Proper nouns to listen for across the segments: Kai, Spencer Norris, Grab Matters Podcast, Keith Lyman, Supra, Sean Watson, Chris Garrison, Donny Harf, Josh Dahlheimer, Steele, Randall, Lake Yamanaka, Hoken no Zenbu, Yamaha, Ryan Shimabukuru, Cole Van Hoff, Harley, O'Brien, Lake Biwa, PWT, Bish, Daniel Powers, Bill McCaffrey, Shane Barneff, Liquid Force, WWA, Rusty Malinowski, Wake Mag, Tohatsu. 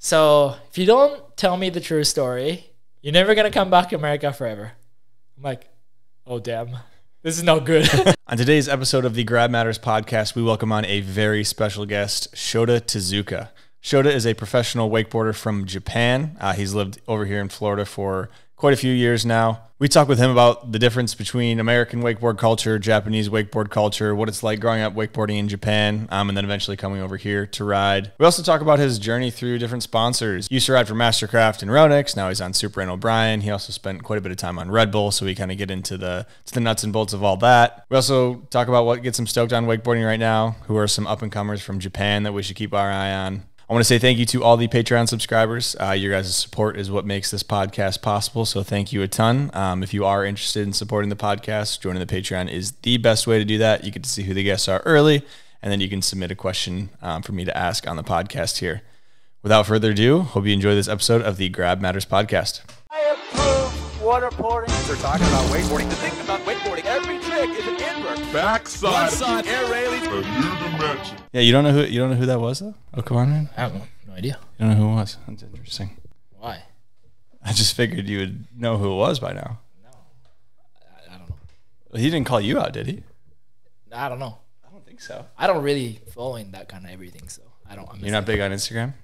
So if you don't tell me the true story, you're never going to come back to America forever. I'm like, oh, damn. This is no good. On today's episode of the Grab Matters Podcast, we welcome on a very special guest, Shota Tezuka. Shota is a professional wakeboarder from Japan. He's lived over here in Florida for quite a few years now. We talk with him about the difference between American wakeboard culture, Japanese wakeboard culture, what it's like growing up wakeboarding in Japan, and then eventually coming over here to ride. We also talk about his journey through different sponsors. He used to ride for Mastercraft and Ronix. Now he's on Supra and O'Brien. He also spent quite a bit of time on Red Bull, so we kind of get into the nuts and bolts of all that. We also talk about what gets him stoked on wakeboarding right now, who are some up-and-comers from Japan that we should keep our eye on. I want to say thank you to all the Patreon subscribers. Your guys' support is what makes this podcast possible, so thank you a ton. If you are interested in supporting the podcast, joining the Patreon is the best way to do that. You get to see who the guests are early, and then you can submit a question for me to ask on the podcast here. Without further ado, hope you enjoy this episode of the Grab Matters Podcast. I approve waterboarding. They're talking about wakeboarding. The thing about wakeboarding, every trick is an inward. Backside. Air railings. A new dimension. Yeah, you don't know who that was though? Oh, come on, man. I have no idea. You don't know who it was? That's interesting. Why? I just figured you would know who it was by now. No, I don't know. Well, he didn't call you out, did he? I don't know. I don't think so. I don't really follow in that kind of everything, so I don't. You're not big on Instagram?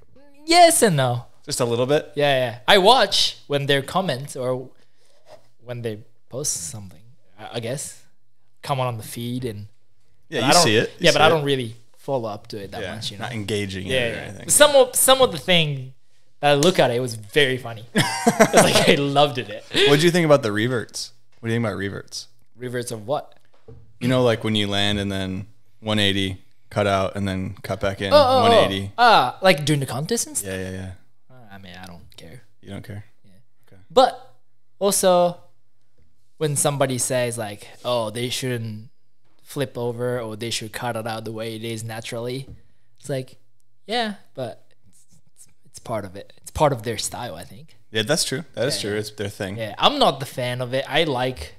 Yes and no. Just a little bit. Yeah. I watch when they comment or when they post something. I guess come on the feed and yeah, you see it. Yeah, but I don't really follow up to it that much, you know. Not engaging in it or anything. Some of the thing that I look at it was very funny. It's like I loved it. What do you think about the reverts? What do you think about reverts? Reverts of what? You know, like when you land and then 180, cut out and then cut back in 180. Like during the contest and stuff? Yeah. I mean, I don't care. You don't care? Yeah. Okay. But also when somebody says like, oh, they shouldn't flip over or they should cut it out the way it is naturally, it's like, yeah, but it's part of it. It's part of their style, I think. Yeah, that's true. That is true. It's their thing. Yeah, I'm not the fan of it. I like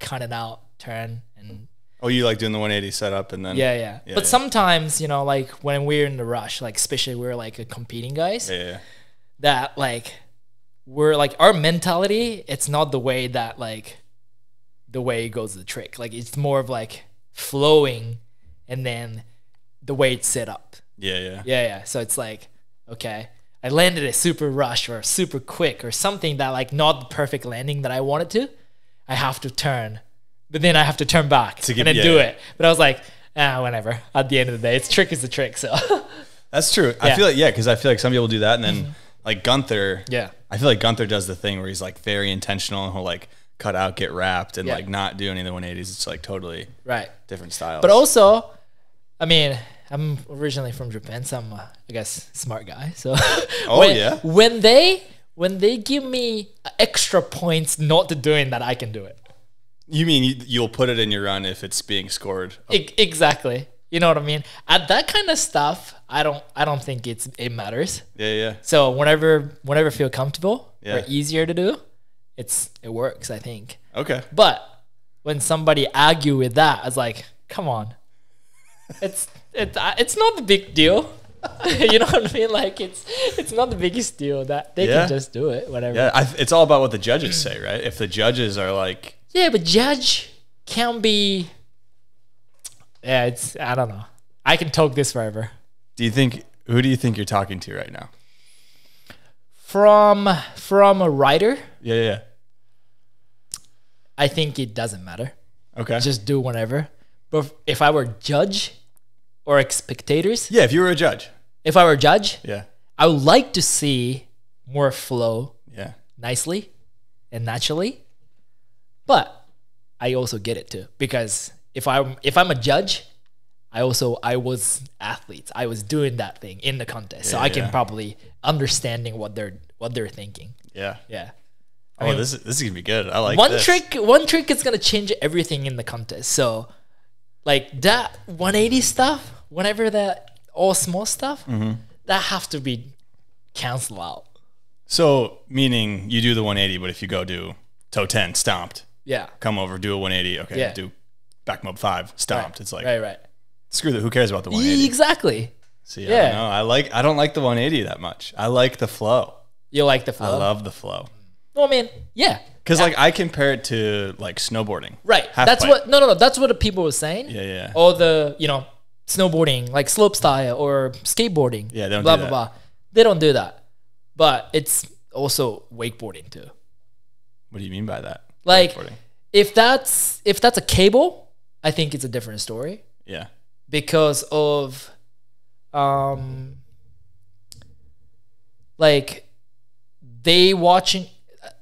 cutting out, turn, and oh, you like doing the 180 setup and then yeah. But sometimes, you know, like when we're in the rush, like especially we're like a competing guys, that like we're like our mentality, it's not the way that like the way it goes the trick. Like it's more of like flowing and then the way it's set up. Yeah. So it's like, okay, I landed a super rush or super quick or something that like not the perfect landing that I wanted to. I have to turn, but then I have to turn back and then do it. But I was like, whatever. At the end of the day, the trick is the trick. So that's true. Yeah. I feel like, because I feel like some people do that. And then like Gunther, I feel like Gunther does the thing where he's like very intentional and he'll like cut out, get wrapped, and like not do any of the 180s. It's like totally different styles. But also, I mean, I'm originally from Japan, so I'm, I guess, smart guy. So when they give me extra points not to doing that, I can do it. You mean you'll put it in your run if it's being scored? Exactly. You know what I mean? At that kind of stuff, I don't think it matters. Yeah. So whenever I feel comfortable or easier to do, it works, I think. Okay. But when somebody argue with that, I was like, come on. It's not the big deal. You know what I mean? Like it's not the biggest deal that they can just do it, whatever. Yeah, it's all about what the judges say, right? If the judges are like, yeah, but judge can be, I don't know. I can talk this forever. Who do you think you're talking to right now? From a writer? Yeah. I think it doesn't matter. Okay. Just do whatever. But if I were a judge or spectators. Yeah, if you were a judge. If I were a judge, I would like to see more flow nicely and naturally. But I also get it too. Because if I'm a judge, I was athletes. I was doing that thing in the contest, so I can probably understanding what they're thinking. Yeah. I mean, this is gonna be good. I like this. One trick is gonna change everything in the contest. So, like that 180 stuff, whenever that all small stuff, that have to be canceled out. So, meaning you do the 180, but if you go do toe 10 stomped, come over, do a 180, okay, do back mob 5 stomped. It's like right. Screw that. Who cares about the 180? Exactly. See, yeah. I don't know. I don't like the 180 that much. I like the flow. You like the flow? I love the flow. Well, I mean, yeah. Because, like, I compare it to, like, snowboarding. Right. That's what, no, no, no. That's what the people were saying. Yeah, yeah. Or the, you know, snowboarding, like slope style or skateboarding. Yeah, they don't do that. Blah, blah, blah. They don't do that. But it's also wakeboarding, too. What do you mean by that? Like, if that's a cable, I think it's a different story. Yeah. Because of, like, they watching...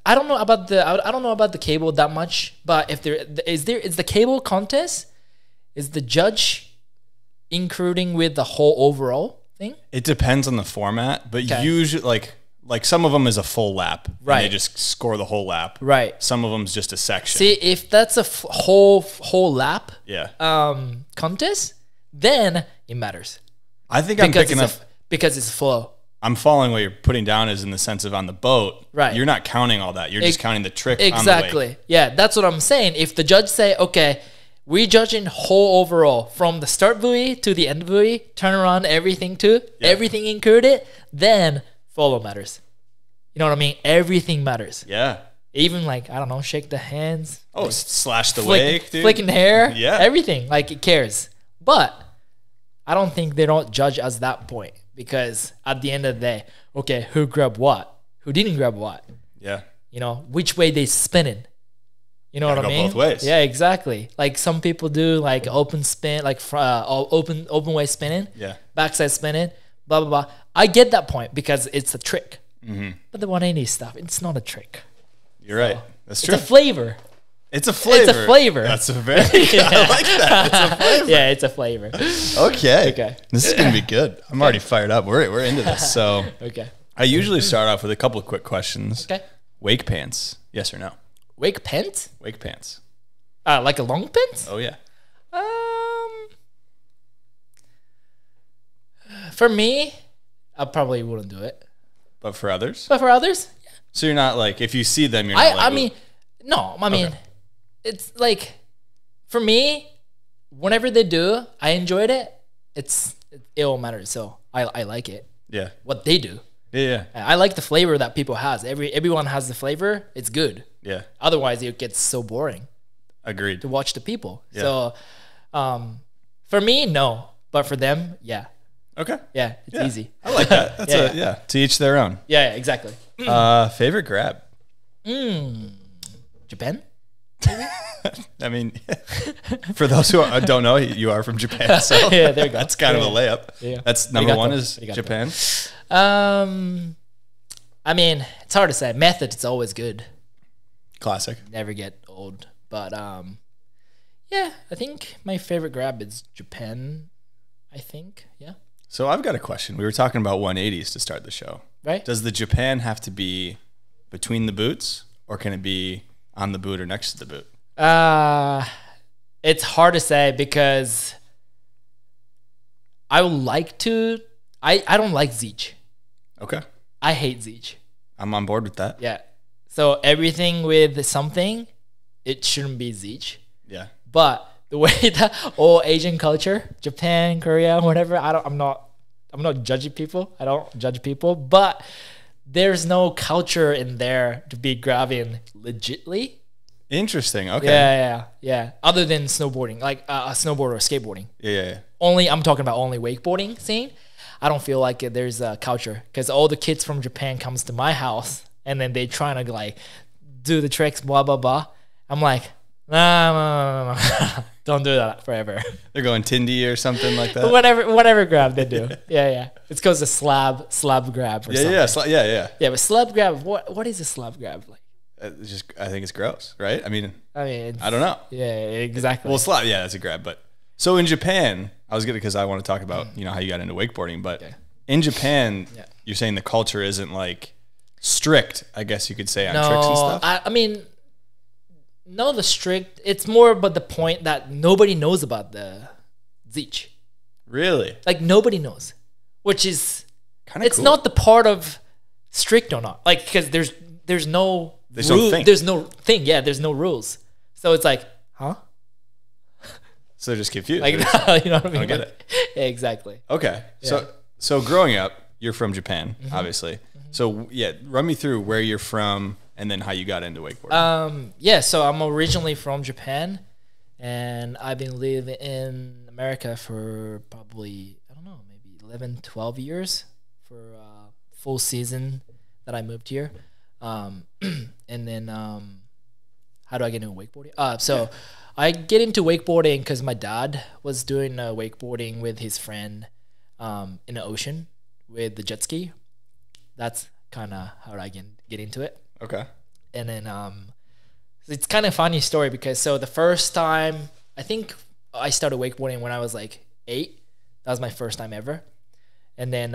I don't know about the cable that much, but if there is the cable contest, is the judge including with the whole overall thing? It depends on the format, but usually like some of them is a full lap, right? And they just score the whole lap, right? Some of them is just a section. See, if that's a whole lap, yeah, contest, then it matters. I think I'm picking up because it's flow. I'm following what you're putting down is in the sense of on the boat. Right. You're not counting all that. You're just counting the trick. Exactly. On the yeah. That's what I'm saying. If the judge say, okay, we judging whole overall from the start buoy to the end buoy, turn around everything too, yeah. Everything included, then follow matters. You know what I mean? Everything matters. Yeah. Even like, I don't know, shake the hands. Oh, like, slash the wake, dude. Flicking hair. Yeah. Everything. Like it cares. But I don't think they don't judge us that point. Because at the end of the day, okay, who grabbed what? Who didn't grab what? Yeah. You know, which way they spinning. You know what I mean? Both ways. Yeah, exactly. Like some people do like open spin, like open way spinning. Yeah. Backside spinning, blah, blah, blah. I get that point because it's a trick. Mm-hmm. But the 180 stuff, it's not a trick. You're right. That's true. It's a flavor. It's a flavor. It's a flavor. That's a very yeah. I like that. It's a flavor. Yeah, it's a flavor. Okay. Okay. This is going to be good. I'm already fired up. We're into this. So okay. I usually start off with a couple of quick questions. Okay. Wake pants. Yes or no? Wake pants? Wake pants. Like a long pants? Oh, yeah. For me, I probably wouldn't do it. But for others? But for others? Yeah. So you're not like, if you see them, you're not like... I mean, no. I mean... Okay. It's like, for me, whenever they do, I enjoyed it. It all matters. So I like it. Yeah. What they do. Yeah, yeah. I like the flavor that people has. Everyone has the flavor. It's good. Yeah. Otherwise, it gets so boring. Agreed. To watch the people. Yeah. So, for me, no. But for them, yeah. Okay. Yeah. It's easy. I like that. That's yeah, yeah. To each their own. Yeah. Yeah, exactly. Favorite grab. Japan. I mean, for those who don't know, you are from Japan, so yeah, there you go. That's kind of a layup. Yeah. That's number one is Japan. I mean, it's hard to say. Method is always good. Classic. Never get old. But yeah, I think my favorite grab is Japan, I think. Yeah. So I've got a question. We were talking about 180s to start the show. Right. Does the Japan have to be between the boots, or can it be... on the boot or next to the boot? It's hard to say because I would like to. I don't like Zeech. Okay. I hate Zeech. I'm on board with that. Yeah. So everything with something, it shouldn't be Zeech. Yeah. But the way that all Asian culture, Japan, Korea, whatever, I'm not judging people. I don't judge people, but there's no culture in there to be grabbing legitly. Interesting. Okay. Yeah, yeah, yeah. Other than snowboarding, like a snowboard or skateboarding. Yeah, yeah. Only I'm talking about only wakeboarding scene. I don't feel like there's a culture because all the kids from Japan comes to my house and then they trying to like do the tricks, blah blah blah. I'm like, no. Don't do that forever. They're going Tindy or something like that. whatever grab they do. Yeah, yeah. It's because the slab grab or something. Yeah, yeah. Yeah, but slab grab, what is a slab grab like? It's just, I think it's gross, right? I mean, I don't know. Yeah, exactly. Well, slab, yeah, that's a grab. But so in Japan, I was good because I want to talk about, you know, how you got into wakeboarding. But in Japan, you're saying the culture isn't like strict, I guess you could say, on tricks and stuff? I mean... No, the strict. It's more about the point that nobody knows about the Zeech. Really? Like nobody knows, which is kind of. It's cool. Not the part of strict or not. Like because there's no rule. There's no thing. Yeah, there's no rules. So it's like, huh? So they're just confused. Like, no, you know what I mean? I don't get it. Yeah, exactly. Okay. Yeah. So growing up, you're from Japan, obviously. So yeah, run me through where you're from and then how you got into wakeboarding. Yeah, so I'm originally from Japan, and I've been living in America for probably, I don't know, maybe 11, 12 years for full season that I moved here. And then how do I get into wakeboarding? So I get into wakeboarding because my dad was doing wakeboarding with his friend in the ocean with the jet ski. That's kind of how I can get into it. Okay. And then it's kind of funny story because so the first time, I think I started wakeboarding when I was like 8. That was my first time ever. And then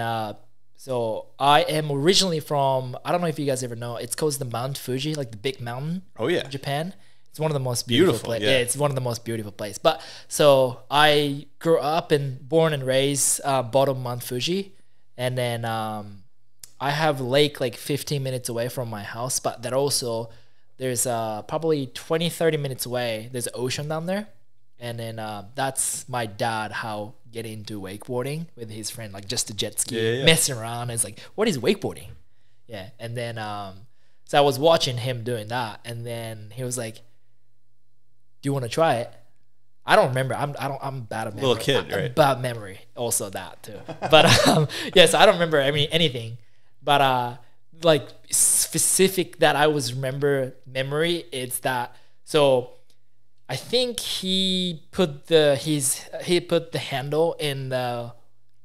so I am originally from, I don't know if you guys ever know, it's called the Mount Fuji, like the big mountain. Oh yeah. In Japan. It's one of the most beautiful places. Yeah. It's one of the most beautiful places. But so I grew up and born and raised bottom Mount Fuji, and then I have lake like 15 minutes away from my house, but that also there's probably 20-30 minutes away. There's an ocean down there, and then that's my dad how get into wakeboarding with his friend, like just a jet ski, messing around. It's like, what is wakeboarding? Yeah, and then so I was watching him doing that, and then he was like, do you want to try it? I don't remember. I'm bad at memory. Little kid, right? Bad memory. Also that too. But yeah, so I don't remember anything. But like specific that I was remember memory, it's that. So I think he put the handle in the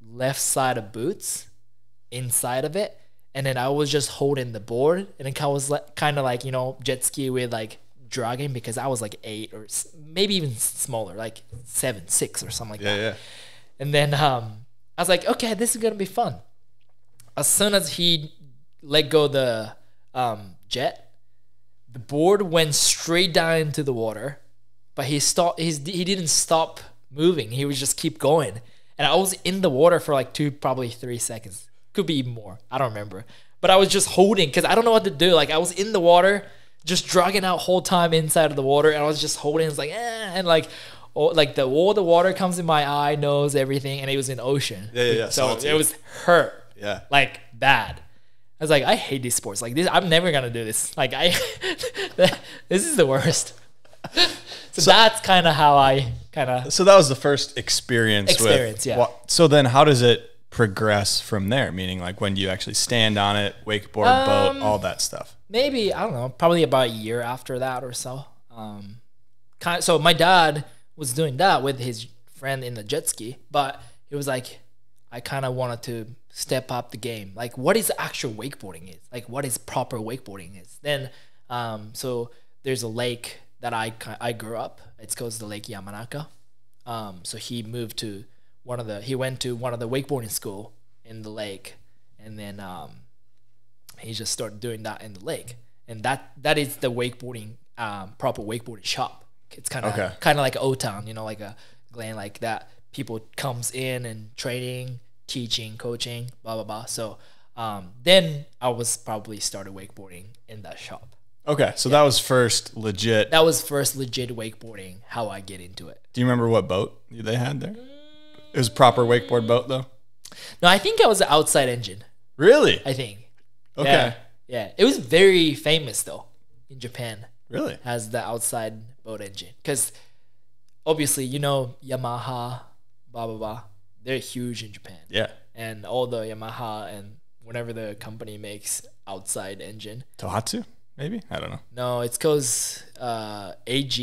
left side of boots, inside of it, and then I was just holding the board, and it was like, kind of like, you know, jet ski with like dragging, because I was like 8 or maybe even smaller, like 7, 6 or something like that. Yeah. And then I was like, okay, this is gonna be fun. As soon as he let go the jet, the board went straight down into the water, but he didn't stop moving. He was just keep going, and I was in the water for like probably 3 seconds, could be even more. I don't remember, but I was just holding because I don't know what to do. Like I was in the water, just dragging out whole time inside of the water, and I was just holding. It's like and like. Or like all the water comes in my eye, nose, everything, and it was in ocean. Yeah. So it was hurt. Yeah. Like bad. I was like, I hate these sports. Like this, I'm never gonna do this. Like this is the worst. So that's kind of how I kind of. So that was the first experience. Yeah. So then, how does it progress from there? Meaning, like when do you actually stand on it, wakeboard, boat, all that stuff? Maybe I don't know. Probably about a year after that or so. So my dad was doing that with his friend in the jet ski, but it was like, I kind of wanted to step up the game. Like what is actual wakeboarding is? Like what is proper wakeboarding is? Then, so there's a lake that I grew up. It's called the Lake Yamanaka. So he moved to he went to one of the wakeboarding school in the lake. And then he just started doing that in the lake. And that is the wakeboarding, proper wakeboarding shop. It's kind of like O-Town, you know, like a Glen like that. People comes in and training, teaching, coaching, blah, blah, blah. So then I was probably started wakeboarding in that shop. Okay, so that was first legit. That was first legit wakeboarding, how I get into it. Do you remember what boat they had there? It was a proper wakeboard boat, though? No, I think I was an outside engine. Really? I think. Okay. Yeah. It was very famous, though, in Japan. Really? As the outside boat engine, because obviously, you know, Yamaha, blah blah blah, they're huge in Japan. Yeah, and all the Yamaha and whenever the company makes outside engine, Tohatsu, maybe, I don't know. No, it's cause AG.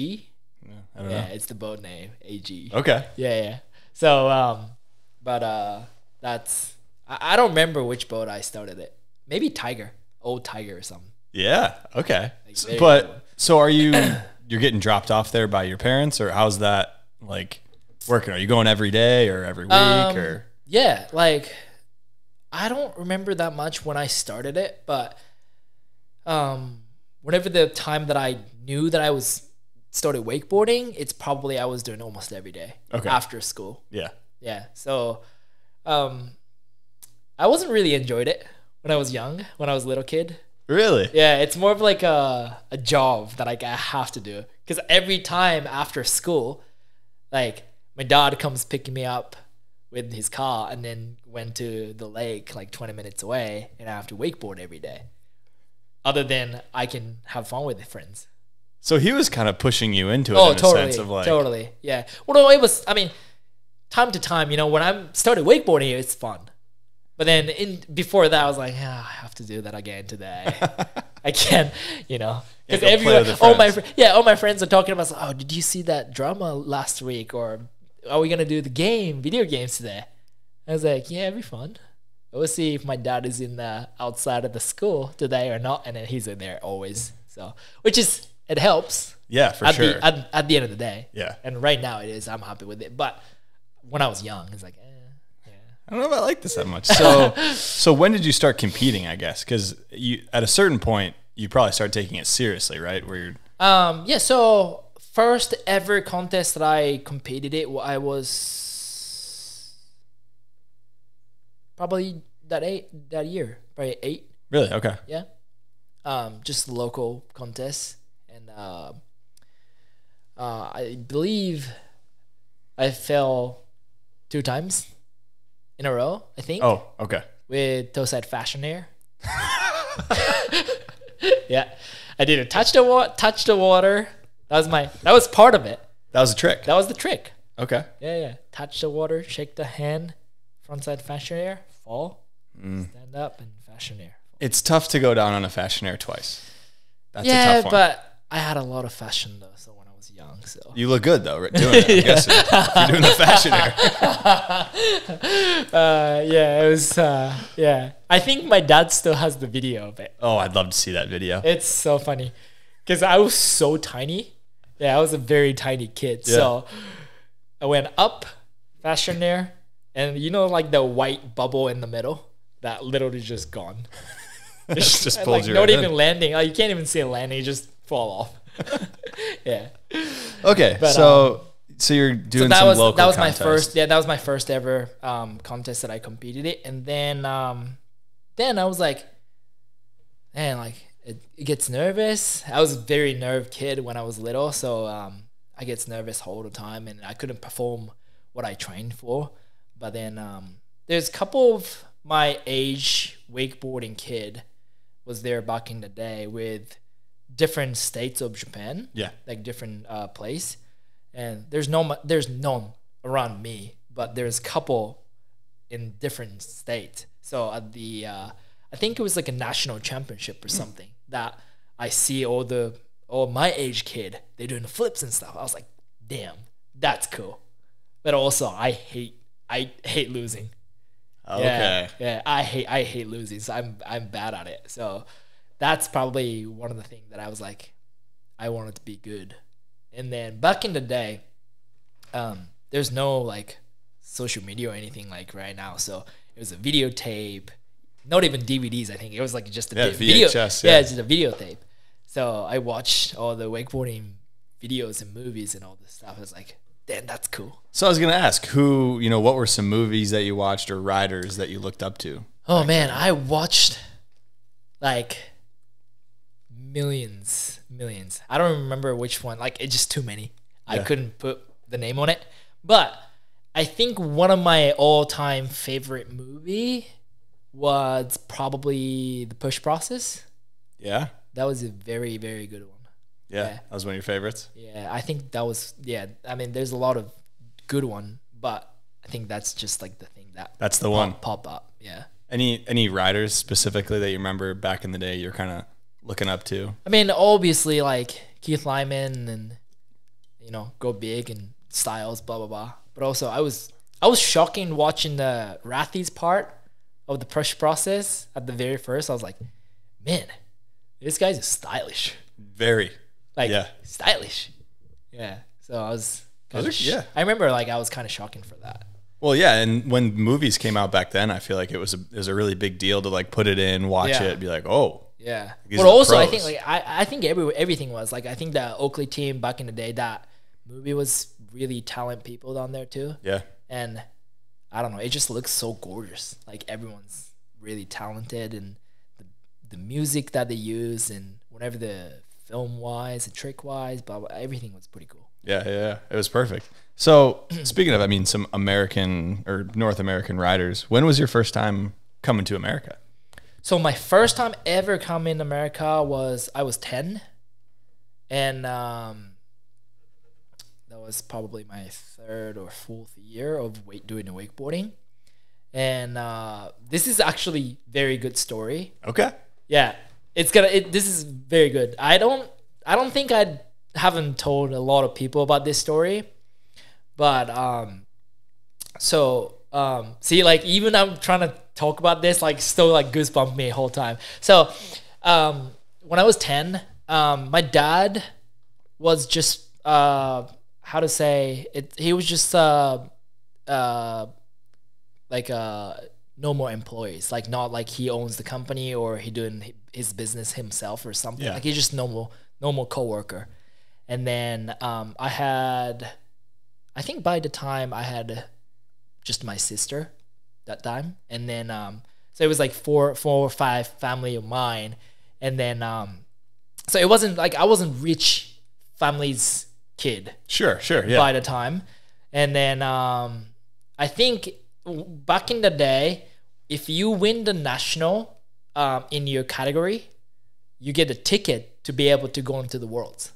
Yeah, I don't know. It's the boat name AG. Okay. Yeah. So, but that's I don't remember which boat I started it. Maybe Tiger, old Tiger or something. Yeah. Okay. Like, but so are you? You're getting dropped off there by your parents, or how's that like working? Are you going every day or every week or? Yeah. Like I don't remember that much when I started it, but, whenever the time that I knew that I was started wakeboarding, it's probably, I was doing almost every day after school. Yeah. So, I wasn't really enjoyed it when I was young, when I was a little kid. Really? Yeah, it's more of like a job that I have to do. Because every time after school, like my dad comes picking me up with his car and then went to the lake like 20 minutes away, and I have to wakeboard every day. Other than I can have fun with friends. So he was kind of pushing you into it in a sense of like... totally. Yeah. Well, no, it was, I mean, time to time, you know, when I started wakeboarding here, it's fun. But then before that, I was like, I have to do that again today. I can't, you know. Because everyone, all my friends are talking about, oh, did you see that drama last week? Or are we going to do the game, video games today? I was like, yeah, it'd be fun. We'll see if my dad is in the outside of the school today or not. And then he's in there always. So, which is, it helps. Yeah, for sure. At the end of the day. Yeah. And right now it is, I'm happy with it. But when I was young, it's like, I don't know if I like this that much. So, so when did you start competing, I guess? Because you, at a certain point, you probably start taking it seriously, right? Where you're... yeah, so first ever contest that I competed in, I was probably probably 8. Really? Okay. Yeah. Just local contests. And I believe I fell 2 times. In a row, I think. Oh, okay. With Toeside Fashion Air. Yeah, I did it. Touch the water. That was my. That was part of it. That was a trick. That was the trick. Okay. Yeah, yeah. Touch the water, shake the hand, frontside Fashion Air, fall, stand up, and Fashion Air. It's tough to go down on a Fashion Air twice. That's a tough one. But I had a lot of fashion though, so. Young, so you look good though doing it. Yeah. I guess you're doing the Fashion Air. Yeah, it was yeah, I think my dad still has the video of it. Oh, I'd love to see that video. It's so funny because I was so tiny. Yeah, I was a very tiny kid. Yeah. So I went up Fashion Air, and you know, like the white bubble in the middle, that literally just gone. It's just pulled like, you not even in. Landing. Like, you can't even see a landing, you just fall off. Yeah. Okay, but, so you're doing some local contests. That was my first. Yeah, that was my first ever contest that I competed in, and then I was like, man, like it gets nervous. I was a very nerve kid when I was little, so I gets nervous all the time, and I couldn't perform what I trained for. But then there's a couple of my age wakeboarding kid was there back in the day with different states of Japan, yeah, like different place, and there's none around me, but there's a couple in different states. So at the I think it was like a national championship or something that I see all my age kid, they're doing the flips and stuff. I was like, damn, that's cool. But also I hate losing. Okay. Yeah, I hate losing. So I'm bad at it. So that's probably one of the things that I was like, I wanted to be good. And then back in the day, there's no like social media or anything like right now. So it was a videotape, not even DVDs, I think. It was like just a video. VHS, yeah, just a videotape. So I watched all the wakeboarding videos and movies and all this stuff. I was like, damn, that's cool. So I was going to ask who, you know, what were some movies that you watched or riders that you looked up to? Oh, man, I watched like... millions. I don't remember which one. Like, it's just too many. Yeah. I couldn't put the name on it. But I think one of my all-time favorite movie was probably The Push Process. Yeah. That was a very, very good one. Yeah, yeah. That was one of your favorites? Yeah, I think that was, yeah. I mean, there's a lot of good one, but I think that's just like the thing that... That's the one. Pop up, yeah. Any riders specifically that you remember back in the day you're kind of... looking up to? I mean, obviously, like Keith Lyman and, you know, Go Big and Styles, blah, blah, blah. But also, I was shocking watching the Rathy's part of the Push Process at the very first. I was like, man, this guy's stylish. Very. Like, yeah. Stylish. Yeah. So I was kind of, yeah. I remember, like, I was kind of shocking for that. Well, yeah, and when movies came out back then, I feel like it was a really big deal to, like, put it in, watch it, be like, oh. Yeah, but also pros. I think like I think everything was like, I think the Oakley team back in the day, that movie was really talented people down there too. Yeah, and I don't know, it just looks so gorgeous. Like everyone's really talented, and the music that they use, and whatever the film wise and trick wise, blah, blah, everything was pretty cool. Yeah, yeah, it was perfect. So speaking of, I mean, some American or North American riders, when was your first time coming to America? So my first time ever coming to America was, I was 10. And that was probably my third or fourth year of doing the wakeboarding. And this is actually very good story. Okay. Yeah. It's gonna, this is very good. I don't think I haven't told a lot of people about this story, but see, like, even I'm trying to talk about this, like, still like goosebump me the whole time. So when I was 10, my dad was just how to say it, he was just no more employees, like, not like he owns the company or he doing his business himself or something. Yeah. Like, he's just normal coworker. And then I think by the time I had just my sister that time, and then so it was like four or five family of mine, and then so it wasn't like I wasn't rich family's kid. Sure, yeah. By the time, and then I think back in the day, if you win the national in your category, you get a ticket to be able to go into the Worlds.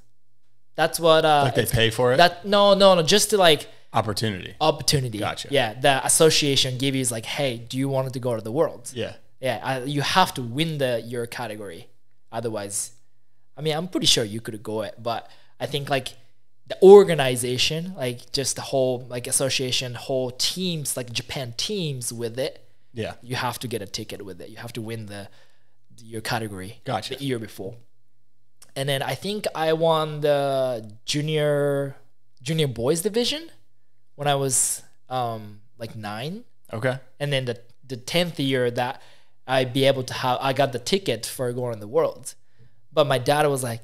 That's what like they pay for it. No, just to like opportunity. Gotcha. Yeah, the association give you is like, hey, do you want to go to the Worlds? Yeah, you have to win your category, otherwise, I mean, I'm pretty sure you could go it, but I think like the organization, like just the whole like association, whole teams, like Japan teams with it. Yeah, you have to get a ticket with it. You have to win your category. Gotcha. The year before, and then I think I won the junior boys division when I was like 9. Okay. And then the 10th year that I'd be able to have, I got the ticket for going to the Worlds, but my dad was like,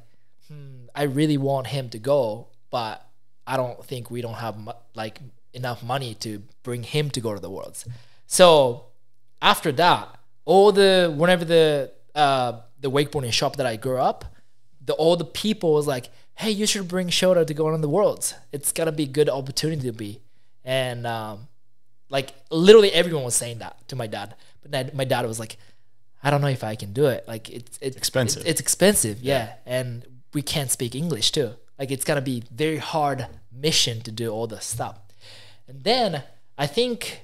I really want him to go, but I don't think we don't have like enough money to bring him to go to the Worlds. So after that, whenever the wakeboarding shop that I grew up, all the people was like, hey, you should bring Shota to go on the Worlds. It's gonna be a good opportunity to be. And like literally everyone was saying that to my dad. But then my dad was like, I don't know if I can do it. Like it's expensive. It's expensive, yeah. And we can't speak English too. Like it's gonna be very hard mission to do all the stuff. And then I think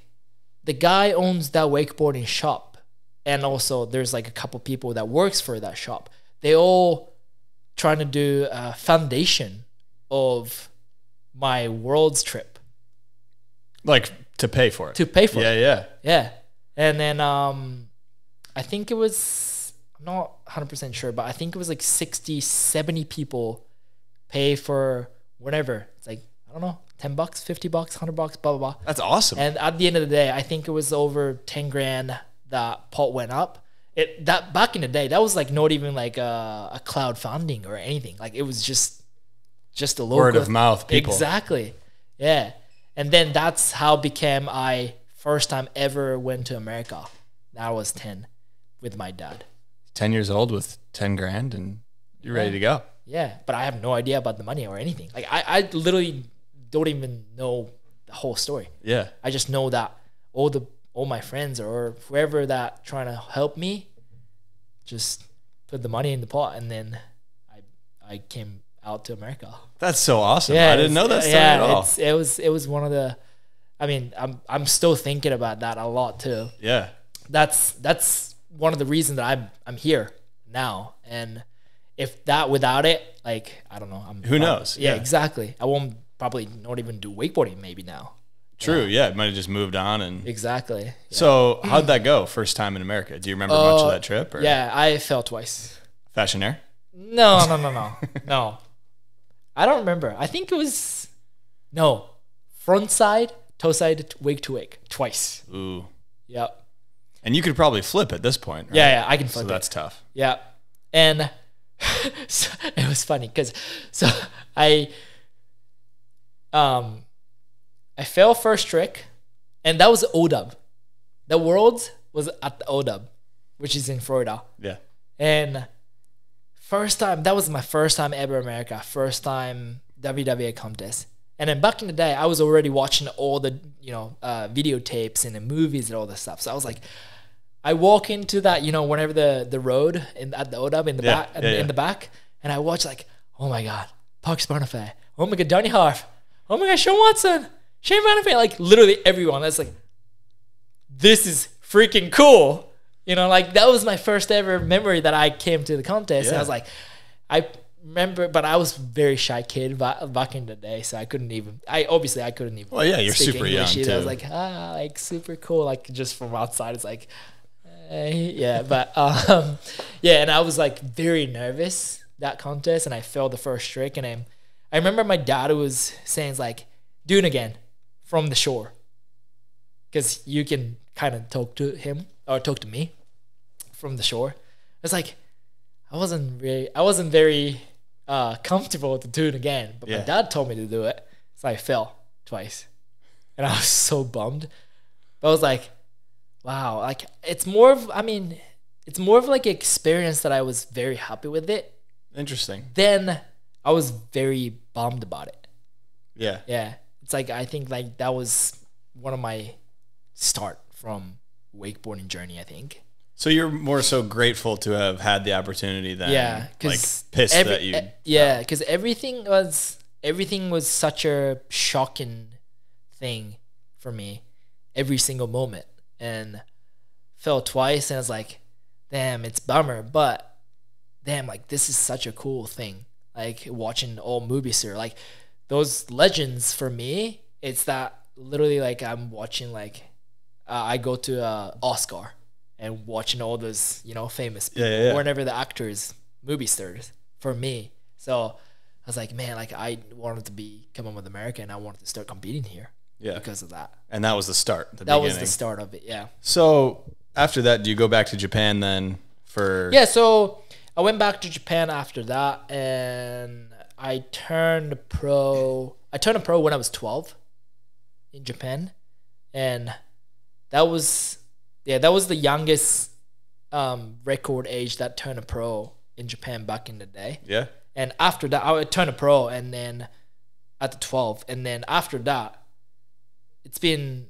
the guy owns that wakeboarding shop, and also there's like a couple people that works for that shop. They all trying to do a foundation of my Worlds trip. Like to pay for it. To pay for it. Yeah. And then I think it was, I'm not 100% sure, but I think it was like 60, 70 people pay for whatever. It's like, I don't know, $10, $50, $100, blah, blah, blah. That's awesome. And at the end of the day, I think it was over 10 grand that pot went up. That back in the day, that was like not even like a crowdfunding or anything. Like it was just a local word of mouth people. Exactly, yeah. And then that's how became I first time ever went to America. I was 10 with my dad. 10 years old with 10 grand and you're ready to go. Yeah, but I have no idea about the money or anything. Like I literally don't even know the whole story. Yeah, I just know that all my friends or whoever that trying to help me just put the money in the pot, and then I came out to America. That's so awesome. Yeah, I didn't know that story at all. It was one of the, I mean, I'm still thinking about that a lot too. Yeah. That's one of the reasons that I'm here now. And if that without it, like, I don't know. Who knows? Yeah, exactly. I won't probably not even do wakeboarding maybe now. True. Yeah, it might have just moved on and exactly. Yeah. So how'd that go? First time in America. Do you remember much of that trip? Or? Yeah, I fell twice. Fashionaire? No. No, I don't remember. I think it was front side, toe side, wake to wake, twice. Ooh. Yep. And you could probably flip at this point. Right? Yeah, I can flip. So that's tough. Yeah, and so it was funny because I fell first trick, and that was O-Dub. The Worlds was at the O-Dub, which is in Florida. Yeah. And first time, that was my first time ever America, first time WWA contest. And then back in the day, I was already watching all the, you know, videotapes and the movies and all this stuff. So I was like, I walk into that, you know, whenever the road in, at the O-Dub in the back, in the back, and I watch like, oh my God, Parks Barneff, oh my God, Donny Harf, oh my God, Sean Watson, Shane Barneff, like literally everyone. That's like, this is freaking cool. You know, like that was my first ever memory that I came to the contest. Yeah. And I was like, I remember, but I was a very shy kid back in the day, so I couldn't even, I couldn't even. Well, yeah, you're super English young too. I was like, ah, like super cool. Like just from outside, it's like, yeah, but yeah, and I was like very nervous that contest, and I failed the first trick, and I remember my dad was saying like, do it again from the shore, because you can kind of talk to him or talk to me from the shore. It's like I wasn't very comfortable to do it again, but my dad told me to do it, so I fell twice, and I was so bummed. But I was like, wow, like it's more of, I mean, it's more of like an experience that I was very happy with it. Interesting. Then I was very bummed about it. Yeah. Yeah. It's like, I think like that was one of my start from wakeboarding journey, I think. So you're more so grateful to have had the opportunity then. Yeah. Like pissed that you. Yeah. Cause everything was such a shocking thing for me. Every single moment. And fell twice, and I was like, damn, it's bummer, but damn, like this is such a cool thing, like watching old movies here, like those legends for me. It's that literally like I'm watching like I go to Oscar and watching all those, you know, famous people, whenever the actors movie stars for me. So I was like, man, like I wanted to come up with America, and I wanted to start competing here. Yeah, because of that. And that was the start. That was the start of it. Yeah. So after that, do you go back to Japan then for? Yeah. So I went back to Japan after that, and I turned pro. I turned pro when I was 12 in Japan, and that was the youngest record age that turned pro in Japan back in the day. Yeah. And after that, I would turn pro, and then at the 12, and then after that. It's been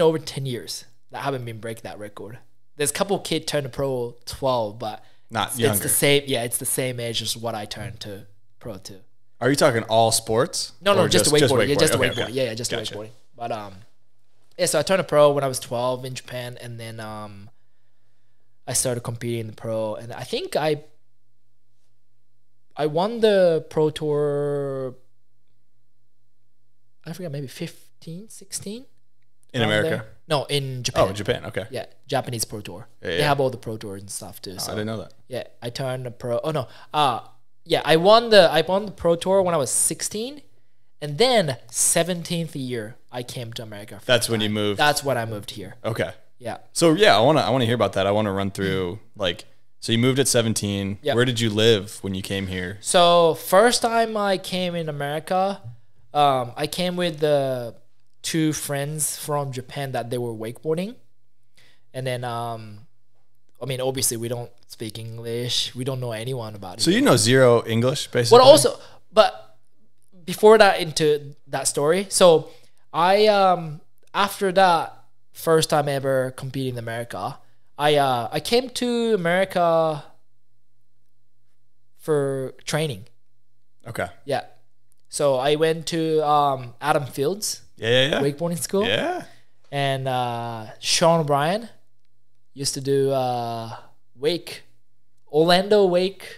over 10 years that I haven't been break that record. There's a couple kid turned to pro 12, but not younger. It's the same. Yeah, it's the same age as what I turned to pro to. Are you talking all sports? No, no, just wakeboarding. Yeah, just the wakeboarding. Yeah, just the wakeboarding. But yeah, so I turned to pro when I was 12 in Japan, and then I started competing in the pro, and I think I won the pro tour. I forgot, maybe 15, 16 in America. There. No, in Japan. Oh, Japan. Okay. Yeah, Japanese pro tour. Yeah, yeah. They have all the pro tours and stuff too. Oh, so I didn't know that. Yeah, I turned pro. Oh no. Yeah, I won the pro tour when I was 16, and then 17th year I came to America. That's when you moved. That's when I moved here. Okay. Yeah. So yeah, I wanna hear about that. I wanna run through like. So you moved at 17. Yep. Where did you live when you came here? So first time I came in America, I came with two friends from Japan that they were wakeboarding, and then I mean obviously we don't speak English, we don't know anyone about it. So you know zero English basically. Well, also, but before that, into that story, so I after that first time ever competing in America, I came to America for training. Okay. Yeah. So I went to Adam Fields. Yeah. Wakeboarding school. Yeah. And Sean O'Brien used to do Orlando Wake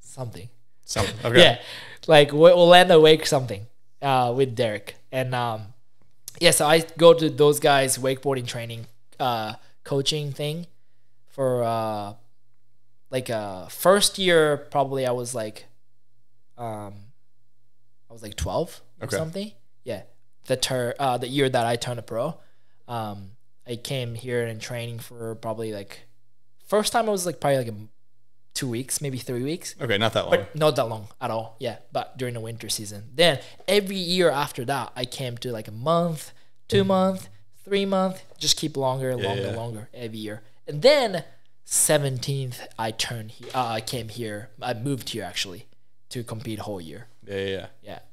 something. Okay. Yeah. Like Orlando Wake something with Derek. And yeah, so I go to those guys wakeboarding training coaching thing for like first year probably I was like 12 or something. Yeah, the year that I turned a pro, I came here and training for probably like first time I was like probably like 2 weeks, maybe 3 weeks. Okay, not that long. But not that long at all. Yeah, but during the winter season. Then every year after that, I came to like a month, 2 month, 3 month, just keep longer every year. And then 17th, I came here. I moved here actually to compete whole year. Yeah.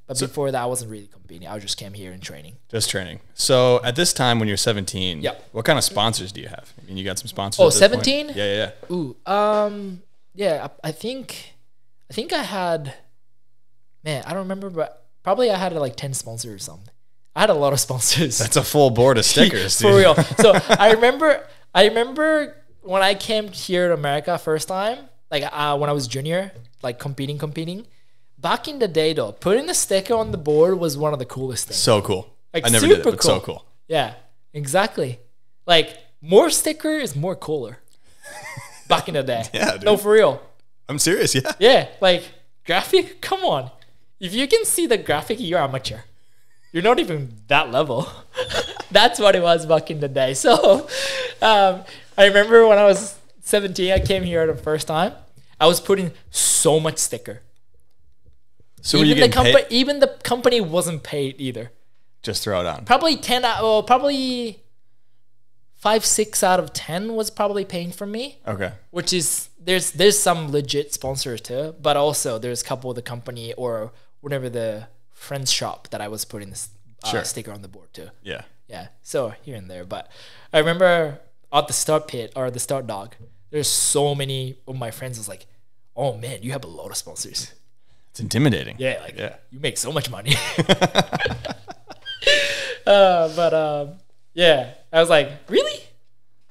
But so, before that, I wasn't really competing. I just came here and training. Just training. So at this time, when you're 17, what kind of sponsors do you have? I mean, you got some sponsors. Oh, 17? Yeah. Ooh. Yeah. I think I had. Man, I don't remember, but probably I had like 10 sponsors or something. I had a lot of sponsors. That's a full board of stickers, dude. For real. So I remember when I came here to America first time, like when I was junior, like competing. Back in the day, though, putting a sticker on the board was one of the coolest things. So cool. Like, I never did it, but so cool. Yeah, exactly. Like, more sticker is more cooler. Back in the day. Yeah, dude. No, for real. I'm serious, yeah. Yeah, like, graphic, come on. If you can see the graphic, you're amateur. You're not even that level. That's what it was back in the day. So, I remember when I was 17, I came here the first time. I was putting so much sticker. So even the company, wasn't paid either. Just throw it on. Probably 5-6 out of 10 was probably paying for me. Okay. Which is there's some legit sponsors too, but also there's a couple of the company or whatever the friend's shop that I was putting this sticker on the board too. Yeah. Yeah. So here and there, but I remember at the start pit or the start dog, there's so many of my friends was like, "Oh man, you have a lot of sponsors." It's intimidating. Yeah, like you make so much money. Yeah, I was like, really?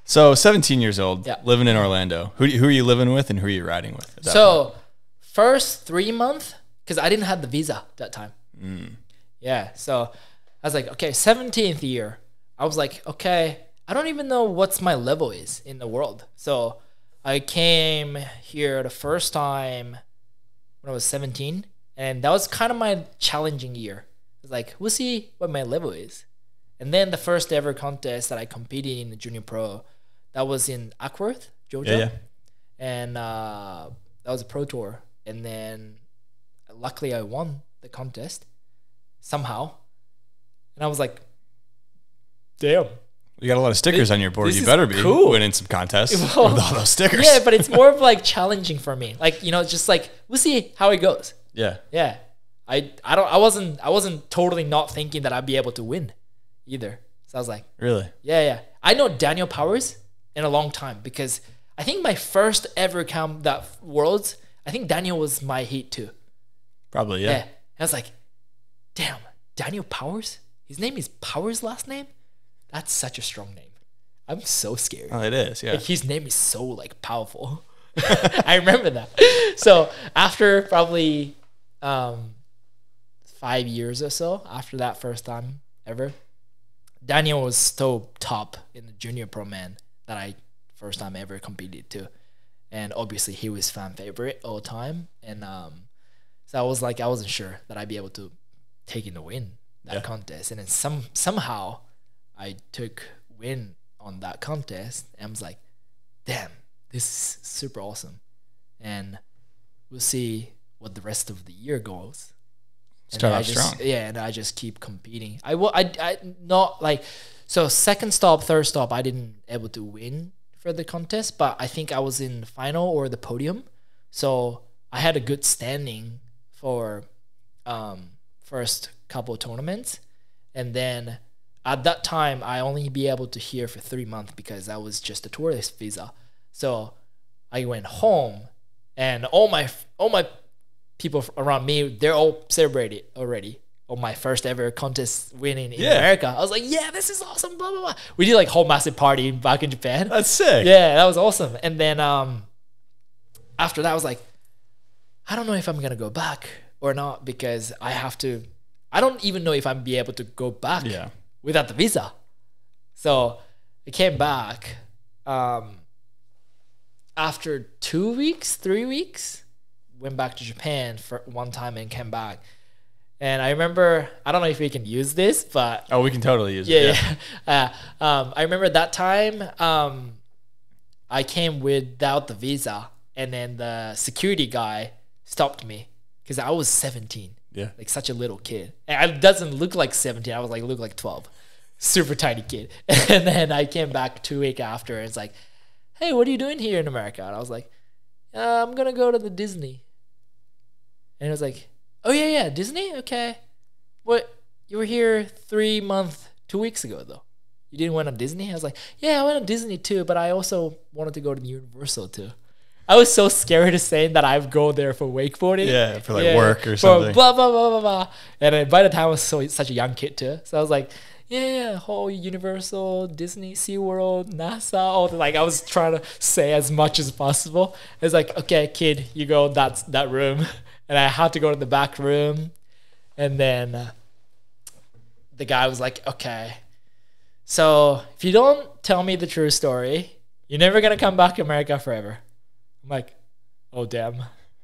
So 17 years old, living in Orlando. Who are you living with and who are you riding with? So first 3 months, because I didn't have the visa that time. Mm. Yeah, so I was like, okay, 17th year. I was like, okay, I don't even know what's my level is in the world. So I came here the first time when I was 17, and that was kind of my challenging year. It's like, we'll see what my level is. And then the first ever contest that I competed in the junior pro, that was in Ackworth, Georgia. Yeah. And that was a pro tour. And then luckily I won the contest somehow. And I was like, damn. You got a lot of stickers on your board. You better be cool. Winning some contests with all those stickers. Yeah, but it's more of like challenging for me. Like, you know, just like we'll see how it goes. Yeah. Yeah. I wasn't totally not thinking that I'd be able to win either. So I was like, really? Yeah. I know Daniel Powers in a long time because I think my first ever camp that Worlds, I think Daniel was my heat too. Probably, yeah. I was like, damn, Daniel Powers? His name is Powers last name? That's such a strong name. I'm so scared. Oh, it is, yeah. Like, his name is so, like, powerful. I remember that. So after probably 5 years or so, after that first time ever, Daniel was so top in the junior pro man that I first time ever competed to. And obviously he was fan favorite all time. And so I was like, I wasn't sure that I'd be able to take in the win that contest. And then somehow... I took win on that contest and I was like, damn, this is super awesome. And we'll see what the rest of the year goes. Start off strong. Yeah, and I just keep competing. So second stop, third stop, I didn't able to win for the contest, but I think I was in the final or the podium. So I had a good standing for first couple of tournaments. And then at that time, I only be able to hear for 3 months because I was just a tourist visa. So I went home, and all my people around me, they're all celebrated already on my first ever contest winning in America. I was like, yeah, this is awesome, blah, blah, blah. We did like whole massive party back in Japan. That's sick. Yeah, that was awesome. And then after that, I was like, I don't know if I'm going to go back or not because I don't even know if I'm be able to go back. Yeah. Without the visa. So I came back after 2 weeks, 3 weeks, went back to Japan for one time and came back. And I remember, I don't know if we can use this, but... Oh, we can totally use it. Yeah. I remember that time I came without the visa and then the security guy stopped me because I was 17. Yeah, like such a little kid. And I doesn't look like 17. I was like, look like 12, super tiny kid. And then I came back 2 weeks after, and it's like, hey, what are you doing here in America? And I was like, I'm gonna go to the Disney. And it was like, Oh, yeah, yeah. Disney? Okay. What? You were here 3 months, 2 weeks ago, though. You didn't went on Disney? I was like, yeah, I went on Disney, too, but I also wanted to go to Universal, too. I was so scared of saying that I'd go there for wakeboarding. Yeah, for like work or something. Blah, blah, blah, blah, blah. And by the time I was such a young kid, too. So I was like, yeah, whole Universal, Disney, SeaWorld, NASA, all the, like I was trying to say as much as possible. It's like, okay, kid, you go that room. And I had to go to the back room. And then the guy was like, okay, so if you don't tell me the true story, you're never going to come back to America forever. I'm like, oh, damn,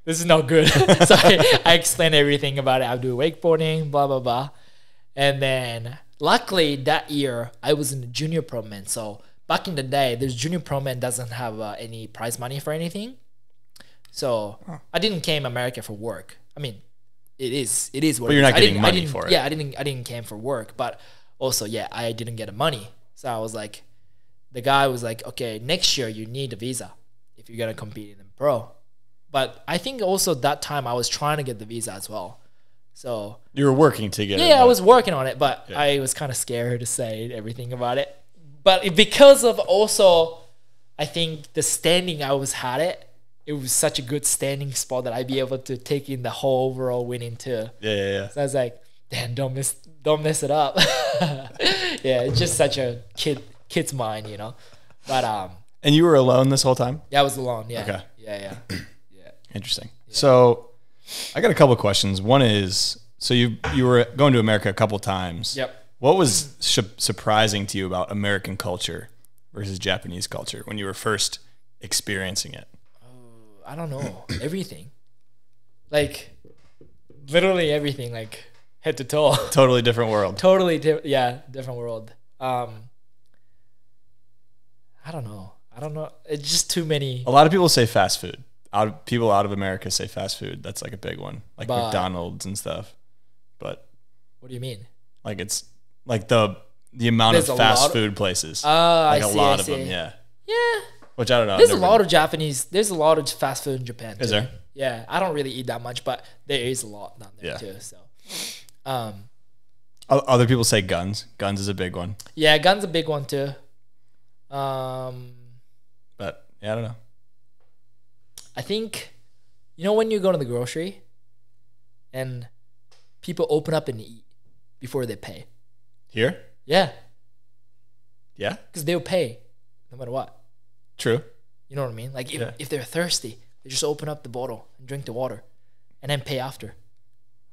this is not good. So I explained everything about it. I do wakeboarding, blah, blah, blah. And then luckily that year I was in the junior pro men. So back in the day, this junior pro men doesn't have any prize money for anything. So I didn't came to America for work. I mean, it is what it is. But you're not getting money for it. Yeah, I didn't came for work. But also, yeah, I didn't get the money. So I was like, the guy was like, okay, next year you need a visa if you're going to compete in the pro. But I think also that time I was trying to get the visa as well. So you were working to get it. Yeah, I was working on it, but yeah. I was kind of scared to say everything about it. But because of also, I think the standing I was had it was such a good standing spot that I'd be able to take in the whole overall winning too. Yeah, yeah, yeah. So I was like, damn, don't mess it up. Yeah, it's just such a kid's mind, you know. But and you were alone this whole time? Yeah, I was alone. Yeah. Okay. Yeah, yeah. Yeah. Interesting. Yeah. So, I got a couple of questions. One is, so you were going to America a couple of times. Yep. What was surprising to you about American culture versus Japanese culture when you were first experiencing it? Oh, I don't know. Everything. Like literally everything, like head to toe. Totally different world. Totally different world. I don't know. It's just too many. A lot of people say fast food. People out of America say fast food. That's like a big one, like McDonald's and stuff. But what do you mean? Like it's like the amount of fast food places. Like a lot of them, yeah. Yeah. Which I don't know. There's a lot of Japanese. There's a lot of fast food in Japan. Is there? Yeah, I don't really eat that much, but there is a lot down there too. So, other people say guns. Guns is a big one. Yeah, guns a big one too. But yeah, I don't know. I think, you know, when you go to the grocery and people open up and eat before they pay. Here? Yeah. Yeah? Because they'll pay no matter what. True. You know what I mean? Like if they're thirsty, they just open up the bottle and drink the water and then pay after.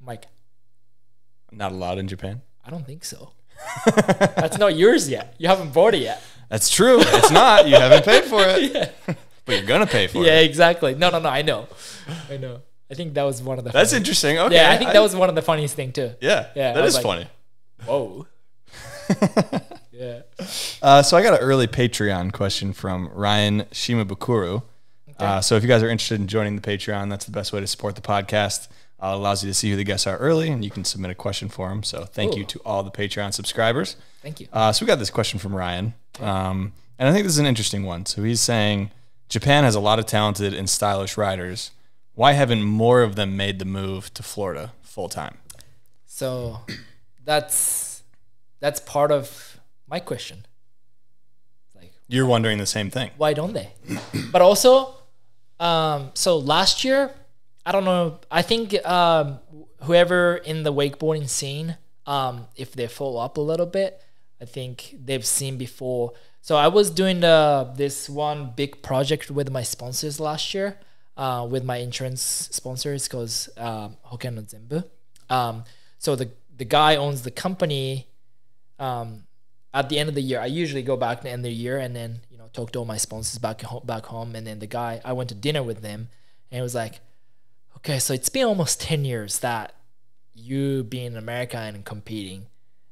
I'm like, not allowed in Japan? I don't think so. That's not yours yet. You haven't bought it yet. That's true. It's not. You haven't paid for it. Yeah. But you're going to pay for it. Yeah, exactly. No. I know. I think that was one of the... That's interesting. Okay. Yeah, I think that was one of the funniest thing too. Yeah. Yeah. That is like, funny. Whoa. Yeah. So I got an early Patreon question from Ryan Shimabukuru. Okay. So if you guys are interested in joining the Patreon, that's the best way to support the podcast. Allows you to see who the guests are early, and you can submit a question for them. So thank you to all the Patreon subscribers. Thank you. So we got this question from Ryan, and I think this is an interesting one. So he's saying, Japan has a lot of talented and stylish riders. Why haven't more of them made the move to Florida full-time? So that's part of my question. Like, you're wondering the same thing. Why don't they? But also, so last year... I don't know. I think whoever in the wakeboarding scene, if they follow up a little bit, I think they've seen before. So I was doing this one big project with my sponsors last year, with my insurance sponsors, because Hoken no Zenbu. So the guy owns the company. At the end of the year, I usually go back to the end of the year and then talk to all my sponsors back home. And then the guy, I went to dinner with them, and it was like, okay, so it's been almost 10 years that you being in America and competing.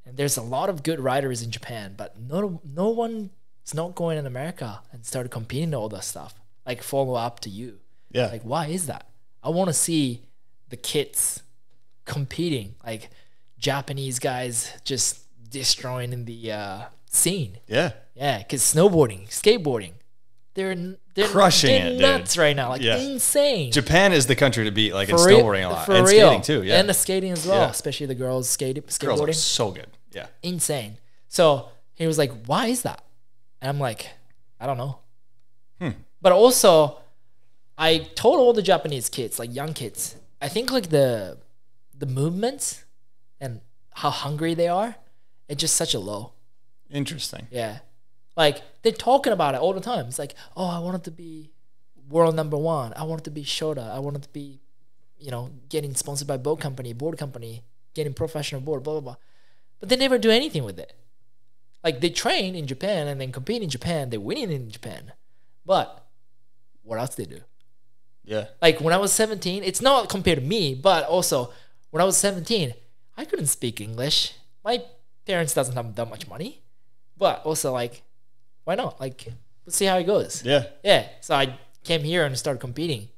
And there's a lot of good riders in Japan, but no one is not going in America and started competing to all that stuff. Like follow up to you. Yeah. Like, why is that? I want to see the kids competing. Like Japanese guys just destroying in the scene. Yeah. Yeah, because snowboarding, skateboarding, They're crushing it, nuts dude. Right now, like yeah. insane. Japan is the country to beat, like in snowboarding a lot and real. Skating too, yeah, and the skating as well, yeah. especially the girls skating. Skateboarding. Girls are so good, yeah, insane. So he was like, "Why is that?" And I'm like, "I don't know." But also, I told all the Japanese kids, like young kids, I think like the movements and how hungry they are, it's just such a low. Interesting. Yeah. Like, they're talking about it all the time. It's like, oh, I wanted to be world number one. I wanted to be Shota. I wanted to be, you know, getting sponsored by boat company, board company, getting professional board, blah, blah, blah. But they never do anything with it. Like, they train in Japan and then compete in Japan. They're winning in Japan. But what else do they do? Yeah. Like, when I was 17, it's not compared to me, but also when I was 17, I couldn't speak English. My parents doesn't have that much money. But also, like, why not? Like, let's see how it goes. Yeah. Yeah. So I came here and started competing.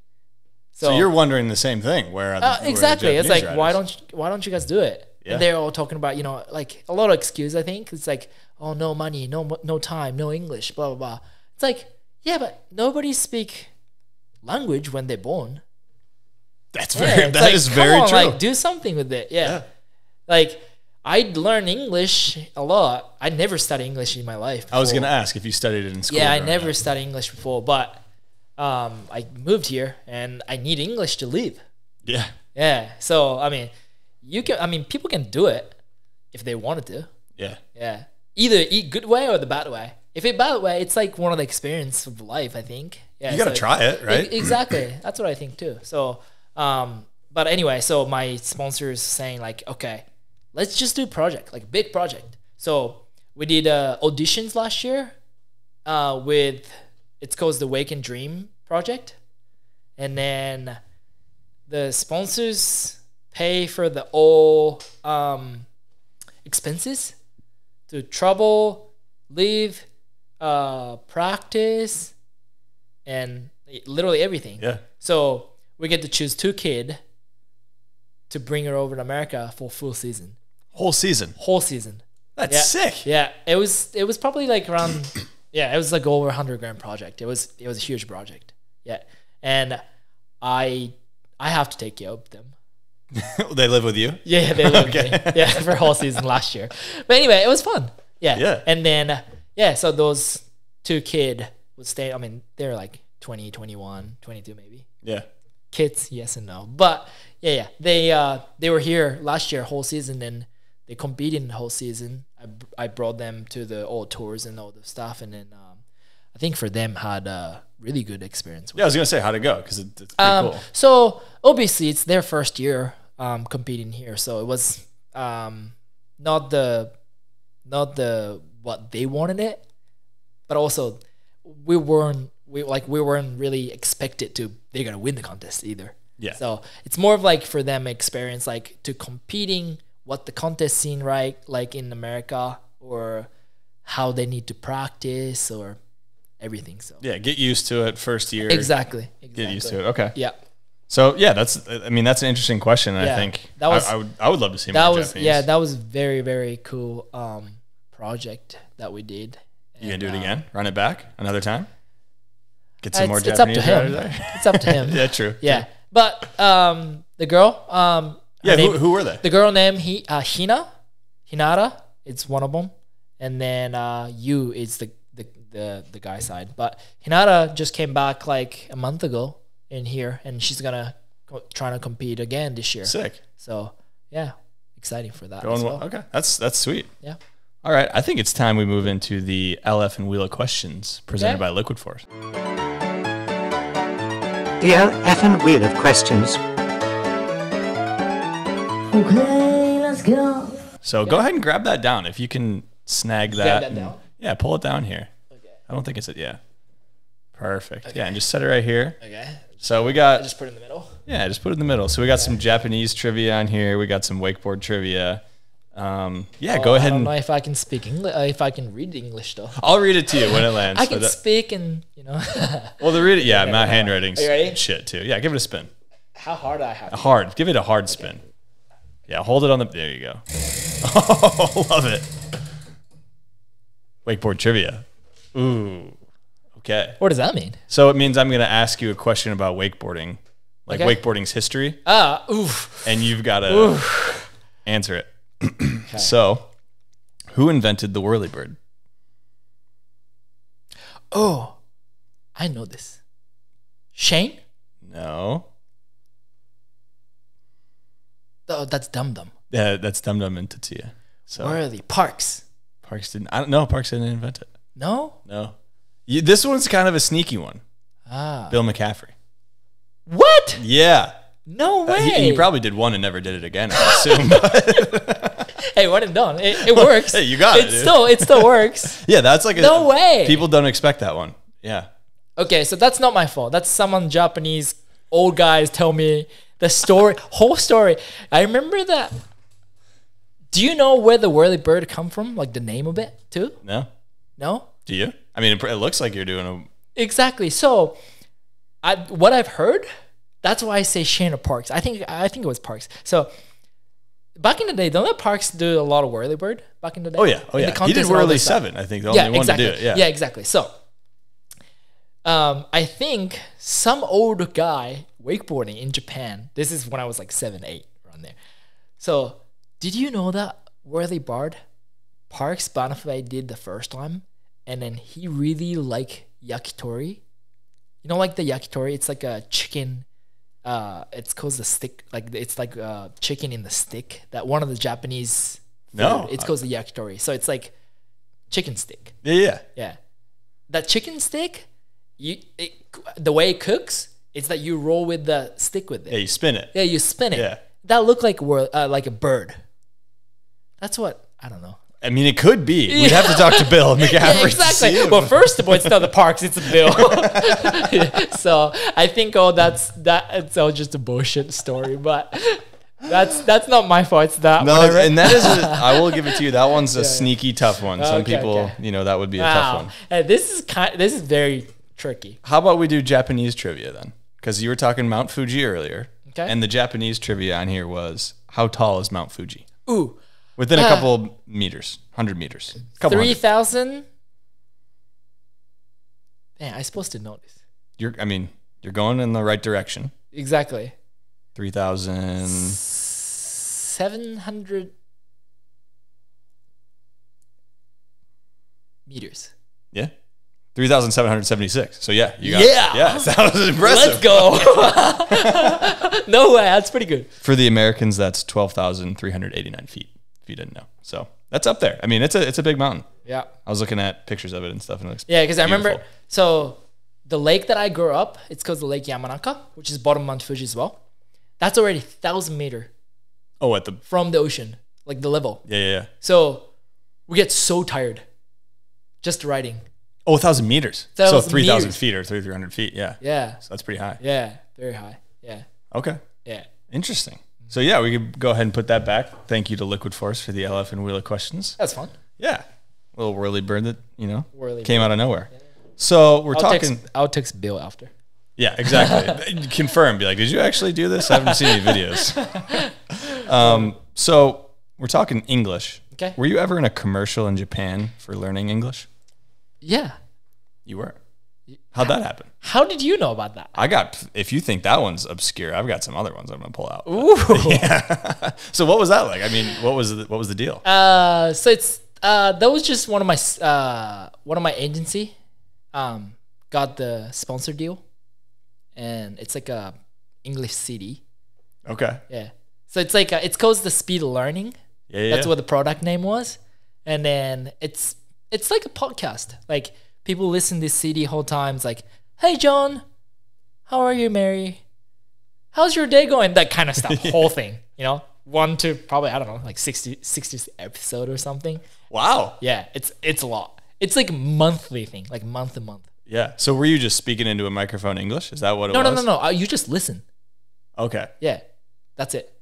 So you're wondering the same thing. Where are the, exactly. Where are the Japanese riders? why don't you guys do it? Yeah. And they're all talking about, you know, like a lot of excuses, I think. It's like, oh, no money, no time, no English, blah, blah, blah. It's like, yeah, but nobody speak language when they're born. That's very, yeah, that is very true. Like, do something with it. Yeah. Like, I learned English a lot. I never studied English in my life before. I was going to ask if you studied it in school. Yeah, I never studied English before, but I moved here and I need English to live. Yeah. Yeah. So, I mean, people can do it if they wanted to. Yeah. Yeah. Either the good way or the bad way. If it's bad way, it's like one of the experience of life, I think. Yeah. You got to try it, right? Exactly. That's what I think too. So, but anyway, so my sponsor is saying like, okay, let's just do a project, like a big project. So we did auditions last year with, it's called the Wake and Dream project. And then the sponsors pay for the all expenses to travel, leave, practice, and literally everything. Yeah. So we get to choose two kids to bring her over to America for full season. Whole season. Whole season. That's sick. Yeah. It was probably like around it was like over $100K project. It was a huge project. Yeah. And I have to take care of them. They live with you? Yeah, they live with me. Yeah, for whole season last year. But anyway, it was fun. Yeah. Yeah. And then so those two kids would stay, I mean, they're like 20, 21, 22 maybe. Yeah. Kids, yes and no. But yeah. They were here last year whole season and they competed in the whole season. I brought them to the all tours and all the stuff, and then I think for them had a really good experience. With I was gonna say how'd it go because it's pretty cool. So obviously it's their first year competing here, so it was not what they wanted it, but also we weren't really expected to they're gonna win the contest either. Yeah. So it's more of like for them experience, like to competing what the contest scene, right? Like in America, or how they need to practice or everything. So yeah, get used to it first year. Exactly. Get used to it. Okay. Yeah. So yeah, that's an interesting question. Yeah, I think that was, I would love to see more Japanese. Yeah, that was very, very cool project that we did. You gonna do it again? Run it back another time? Get some more Japanese. It's up to him. It's up to him. Yeah, true. Yeah. True. But the girl, who were they? The girl named Hinata, it's one of them, and then Yu is the guy side. But Hinata just came back like a month ago in here, and she's gonna try to compete again this year. Sick. So yeah, exciting for that. Going as well. Okay, that's sweet. Yeah. All right, I think it's time we move into the LF and Wheel of Questions presented by Liquid Force. The LF and Wheel of Questions. Okay, let's go. So go ahead and grab that down. If you can snag that. Grab that down? Yeah, pull it down here. Okay. I don't think it's it. Yeah. Perfect. Okay. Yeah, and just set it right here. Okay. So we got... I just put it in the middle? Yeah, just put it in the middle. So we got some Japanese trivia on here. We got some wakeboard trivia. Go ahead. I don't know if I can speak English, if I can read English though. I'll read it to you when it lands. I can speak and you know. Well, the read it, yeah, my handwriting's shit too. Yeah, give it a spin. How hard I have? Hard. Give it a hard spin. Yeah, hold it on the. There you go. Oh, love it. Wakeboard trivia. Ooh. okay. What does that mean? So it means I'm going to ask you a question about wakeboarding, like wakeboarding's history. And you've got to answer it. Okay. So who invented the whirlybird? Oh, I know this. Shane? No. Oh, that's Dum Dum. Yeah, that's Dum Dum and Tatia. So whirly Parks. Parks didn't. I don't know. Parks didn't invent it. No. No. You, this one's kind of a sneaky one. Ah. Bill McCaffrey. What? Yeah. No way. He probably did one and never did it again, I assume. Hey, what it done? It works. Hey, you got it. It still works. Yeah, that's like no way. People don't expect that one. Yeah. Okay, so that's not my fault. That's someone Japanese old guys tell me the story, whole story. I remember that. Do you know where the whirlybird come from? Like the name of it too? No. No? Do you? I mean, it looks like you're doing a... Exactly. So, what I've heard, that's why I say Shane or Parks. I think it was Parks. So, back in the day, don't let Parks do a lot of whirlybird back in the day? Oh, yeah. Oh, yeah. He did Whirly 7, I think. The only one to do it. Yeah. Yeah, exactly. So, I think some old guy wakeboarding in Japan. This is when I was like 7, 8, around there. So, did you know that whirlybird Parks Barneff did the first time, and then he really liked yakitori. You know, like the yakitori, it's like a chicken. It's called the stick. Like it's like chicken in the stick. That one of the Japanese. No, it's called the yakitori. So it's like chicken stick. Yeah, yeah. That chicken stick, the way it cooks, it's that you roll with the stick with it. Yeah, you spin it. Yeah, you spin it. Yeah. That looked like a bird. That's what I don't know. I mean, it could be. We'd have to talk to Bill McCaffrey. Yeah, exactly. Well, first of all, it's not the Parks; it's Bill. So I think, oh, that. It's all just a bullshit story, but that's not my fault. It's that. No, and that is. I will give it to you. That one's a sneaky tough one. Some people, you know, that would be a tough one. Hey, this is very tricky. How about we do Japanese trivia then? Because you were talking Mount Fuji earlier, and the Japanese trivia on here was how tall is Mount Fuji? Ooh. Within a couple of meters, 100 meters. 3,000? Man, I supposed to know this. You're going in the right direction. Exactly. 3,000. 700 meters. Yeah. 3,776. So, yeah. You got it. Yeah. That was impressive. Let's go. No way. That's pretty good. For the Americans, that's 12,389 feet. If you didn't know, so that's up there. I mean, it's a big mountain. Yeah, I was looking at pictures of it and stuff, and it looks because I remember. So the lake that I grew up, it's called the Lake Yamanaka, which is bottom Mount Fuji as well. That's already 1,000 meters. Oh, at the from the ocean, like the level. Yeah, yeah, yeah. So we get so tired just riding. Oh, 1,000 meters. So 3,000 feet or 300 feet. Yeah. Yeah. So that's pretty high. Yeah, very high. Yeah. Okay. Yeah. Interesting. So, yeah, we could go ahead and put that back. Thank you to Liquid Force for the LF and Wheeler questions. That's fun. Yeah. A little whirly bird that, you know, came out of nowhere. Yeah. So, we're talking. I'll text Bill after. Yeah, exactly. Confirm. Be like, did you actually do this? I haven't seen any videos. So, we're talking English. Okay. Were you ever in a commercial in Japan for learning English? Yeah. You were? How'd that happen? How did you know about that? If you think that one's obscure, I've got some other ones I'm gonna pull out. Ooh. Yeah. So what was that like? I mean, what was the deal? So it's that was just one of my agency, got the sponsor deal, and it's like a English CD. Okay. Yeah. So it's like it's called the Speed Learning. Yeah, yeah. That's what the product name was, and then it's like a podcast. Like people listen to this CD whole time. It's like, hey, John, how are you, Mary? How's your day going? That kind of stuff, whole thing, you know? 1 to probably, I don't know, like 60 episode or something. Wow. So, yeah, it's a lot. It's like a monthly thing, like month to month. Yeah. So were you just speaking into a microphone English? Is that what it was? No. You just listen. Okay. Yeah, that's it.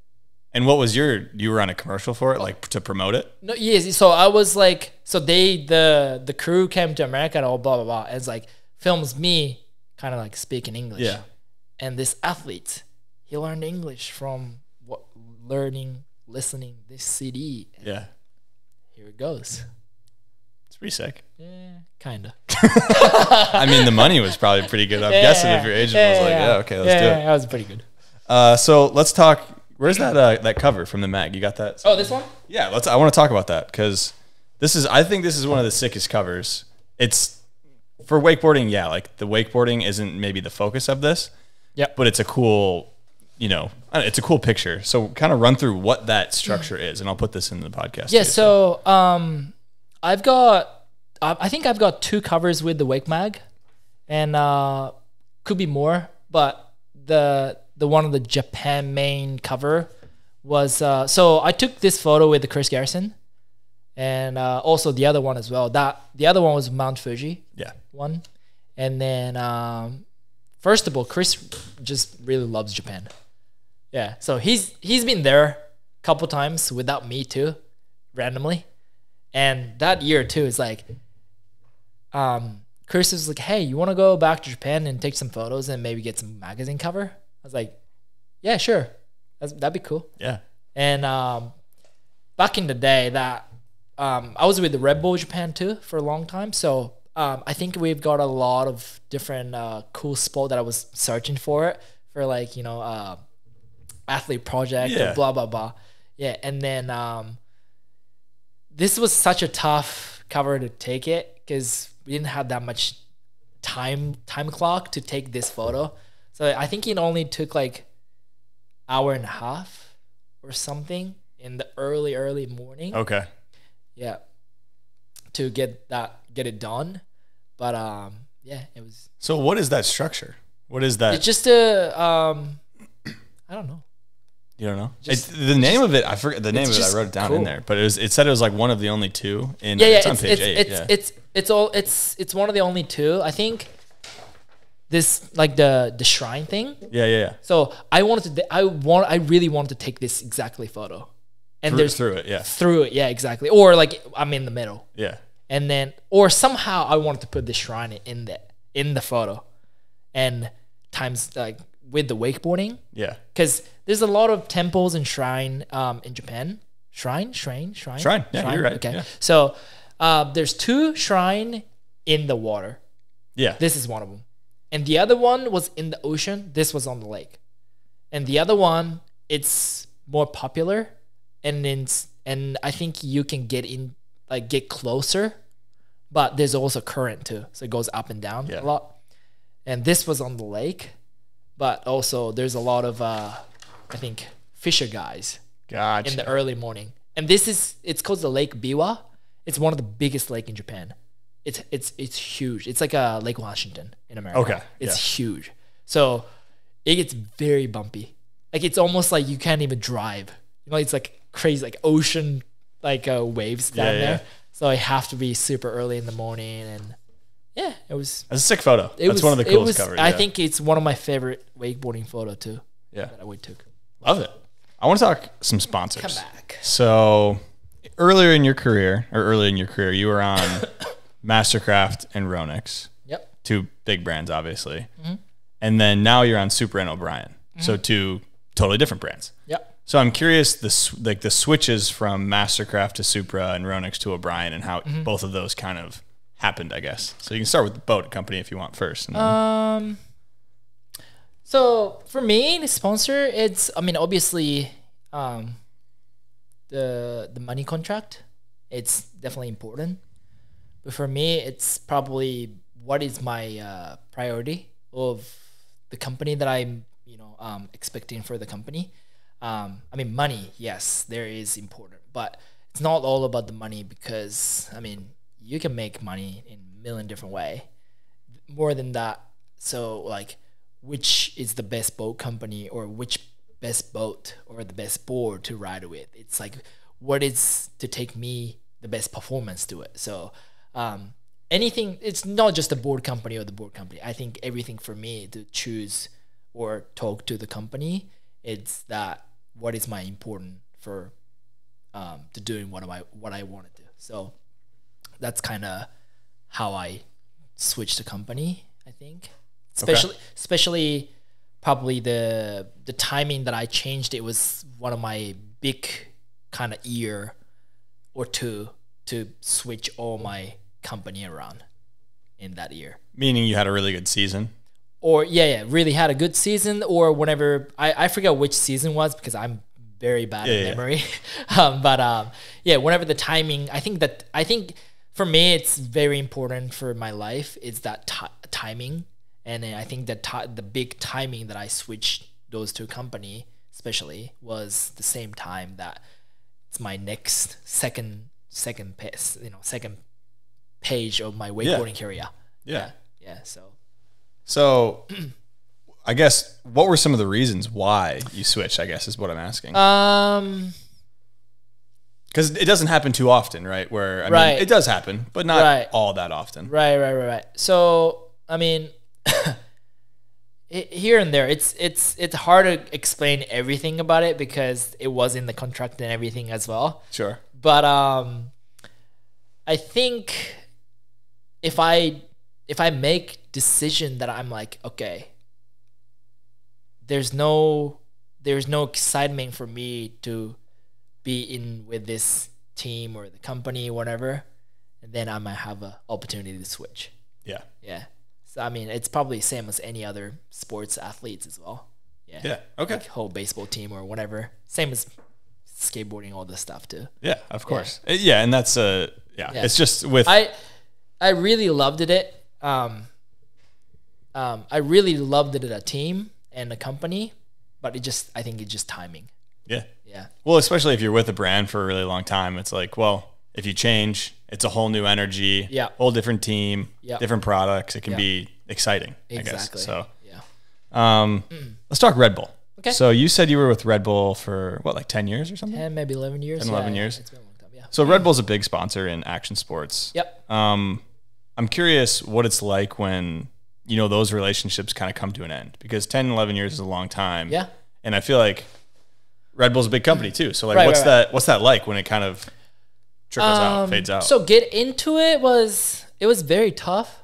And what was you were on a commercial for it, like to promote it? No, yes. Yeah, so I was like, so the crew came to America and all blah, blah, blah. It's like films me kind of like speaking English. Yeah. And this athlete, he learned English from listening this CD. And here it goes. It's pretty sick. Yeah, kind of. I mean, the money was probably pretty good. I'm guessing if your agent was like, yeah, okay, let's do it. Yeah, that was pretty good. So let's talk. Where's that that cover from the mag? You got that? Oh, this one? Yeah, let's. I want to talk about that because this is. I think this is one of the sickest covers. It's for wakeboarding. Yeah, like the wakeboarding isn't maybe the focus of this. Yeah, but it's a cool. You know, it's a cool picture. So kind of run through what that structure is, and I'll put this in the podcast. Yeah. Too, so I've got. I think I've got 2 covers with the wake mag, and could be more, but the one of the Japan main cover was, so I took this photo with the Chris Garrison and also the other one as well. That the other one was Mount Fuji one. And then first of all, Chris just really loves Japan. Yeah, so he's been there a couple times without me too, randomly. And that year too, it's like, Chris was like, hey, you want to go back to Japan and take some photos and maybe get some magazine cover? I was like, yeah, sure. That'd be cool. Yeah. And back in the day that I was with the Red Bull Japan too for a long time. So I think we've got a lot of different cool spot that I was searching for like, you know, athlete project or blah, blah, blah. Yeah. And then this was such a tough cover to take it because we didn't have that much time clock to take this photo. So I think it only took like an hour and a half or something in the early morning. Okay. Yeah. To get it done. But yeah, it was. So what is that structure? What is that? It's just a, I don't know. You don't know? Just, the name of it, I forget the name of it. I wrote it down in there, but it said it was like one of the only 2 in it's on page 8. It's one of the only 2. I think this, like the shrine thing. Yeah, yeah, yeah. So I really wanted to take this exactly photo, and through it, exactly. Or like I'm in the middle. Yeah. And then, or somehow I wanted to put the shrine in the photo, and times like with the wakeboarding. Yeah. Because there's a lot of temples and shrine in Japan. Shrine. Yeah, shrine? You're right. Okay. Yeah. So there's 2 shrine in the water. Yeah. This is one of them. And the other one was in the ocean. This was on the lake. And the other one, it's more popular, and I think you can get in, like get closer, but there's also current too, so it goes up and down a lot. And this was on the lake, but also there's a lot of I think fisher guys in the early morning. And this is, it's called the Lake Biwa. It's one of the biggest lake in Japan. It's huge. It's like a Lake Washington in America. Okay. It's huge. So it gets very bumpy. Like it's almost like you can't even drive. You know, it's like crazy, like ocean, like waves down there. So I have to be super early in the morning, and yeah, it was. That's a sick photo. That's one of the coolest covers. I think it's one of my favorite wakeboarding photo too. Yeah. That we took. Love it. I want to talk some sponsors. Come back. So earlier in your career, you were on Mastercraft and Ronix. Yep. 2 big brands, obviously. Mm-hmm. And then now you're on Supra and O'Brien. Mm-hmm. So 2 totally different brands. Yep. So I'm curious, the switches from Mastercraft to Supra and Ronix to O'Brien, and how both of those kind of happened, I guess. So you can start with the boat company if you want first. And then... So for me, the sponsor, it's, I mean, obviously the money contract, it's definitely important. But for me, it's probably what is my priority of the company that I'm, you know, expecting for the company. I mean, money, yes, there is important, but it's not all about the money, because I mean, you can make money in a million different way. More than that, so like, which is the best boat company, or which best boat or the best board to ride with? It's like, what is to take me the best performance to it? So. Anything, it's not just the board company or the board company. I think everything for me to choose or talk to the company, it's that what is my important for to doing what I want to do. So that's kind of how I switched the company, I think. Especially probably the timing that I changed, it was one of my big kind of year or two to switch all my company around in that year. Meaning you had a really good season? Or yeah, really had a good season, or whenever I forget which season it was because I'm very bad at memory. Yeah, whenever the timing, I think for me it's very important for my life is that timing, and I think that the big timing that I switched those two company especially was the same time that it's my next second page of my wakeboarding career. Yeah. So I guess what were some of the reasons why you switched, I guess, is what I'm asking. Because it doesn't happen too often, right? Where I mean, it does happen, but not all that often. Right. So I mean, here and there, it's hard to explain everything about it because it was in the contract and everything as well. Sure. But I think if I make decision that I'm like, okay, there's no excitement for me to be in with this team or the company or whatever, and then I might have an opportunity to switch. Yeah. So I mean, it's probably the same as any other sports athletes as well. Yeah. Okay. Like whole baseball team or whatever. Same as skateboarding, all this stuff too. Yeah, of course. Yeah, and that's it's just with I really loved it. I really loved it at a team and a company, but I think it's just timing. Yeah. Well, especially if you're with a brand for a really long time, it's like, well, if you change, it's a whole new energy, whole different team, different products. It can be exciting, exactly. I guess. So, let's talk Red Bull. Okay. So you said you were with Red Bull for what, like 10 years or something? 10, maybe 11 years. 10, 11 years. It's been a long time, yeah. So Red Bull's a big sponsor in action sports. Yep. I'm curious what it's like when, you know, those relationships kind of come to an end, because 10, 11 years is a long time. Yeah. And I feel like Red Bull's a big company too. So like, what's that like when it kind of trickles out, fades out? So get into it was very tough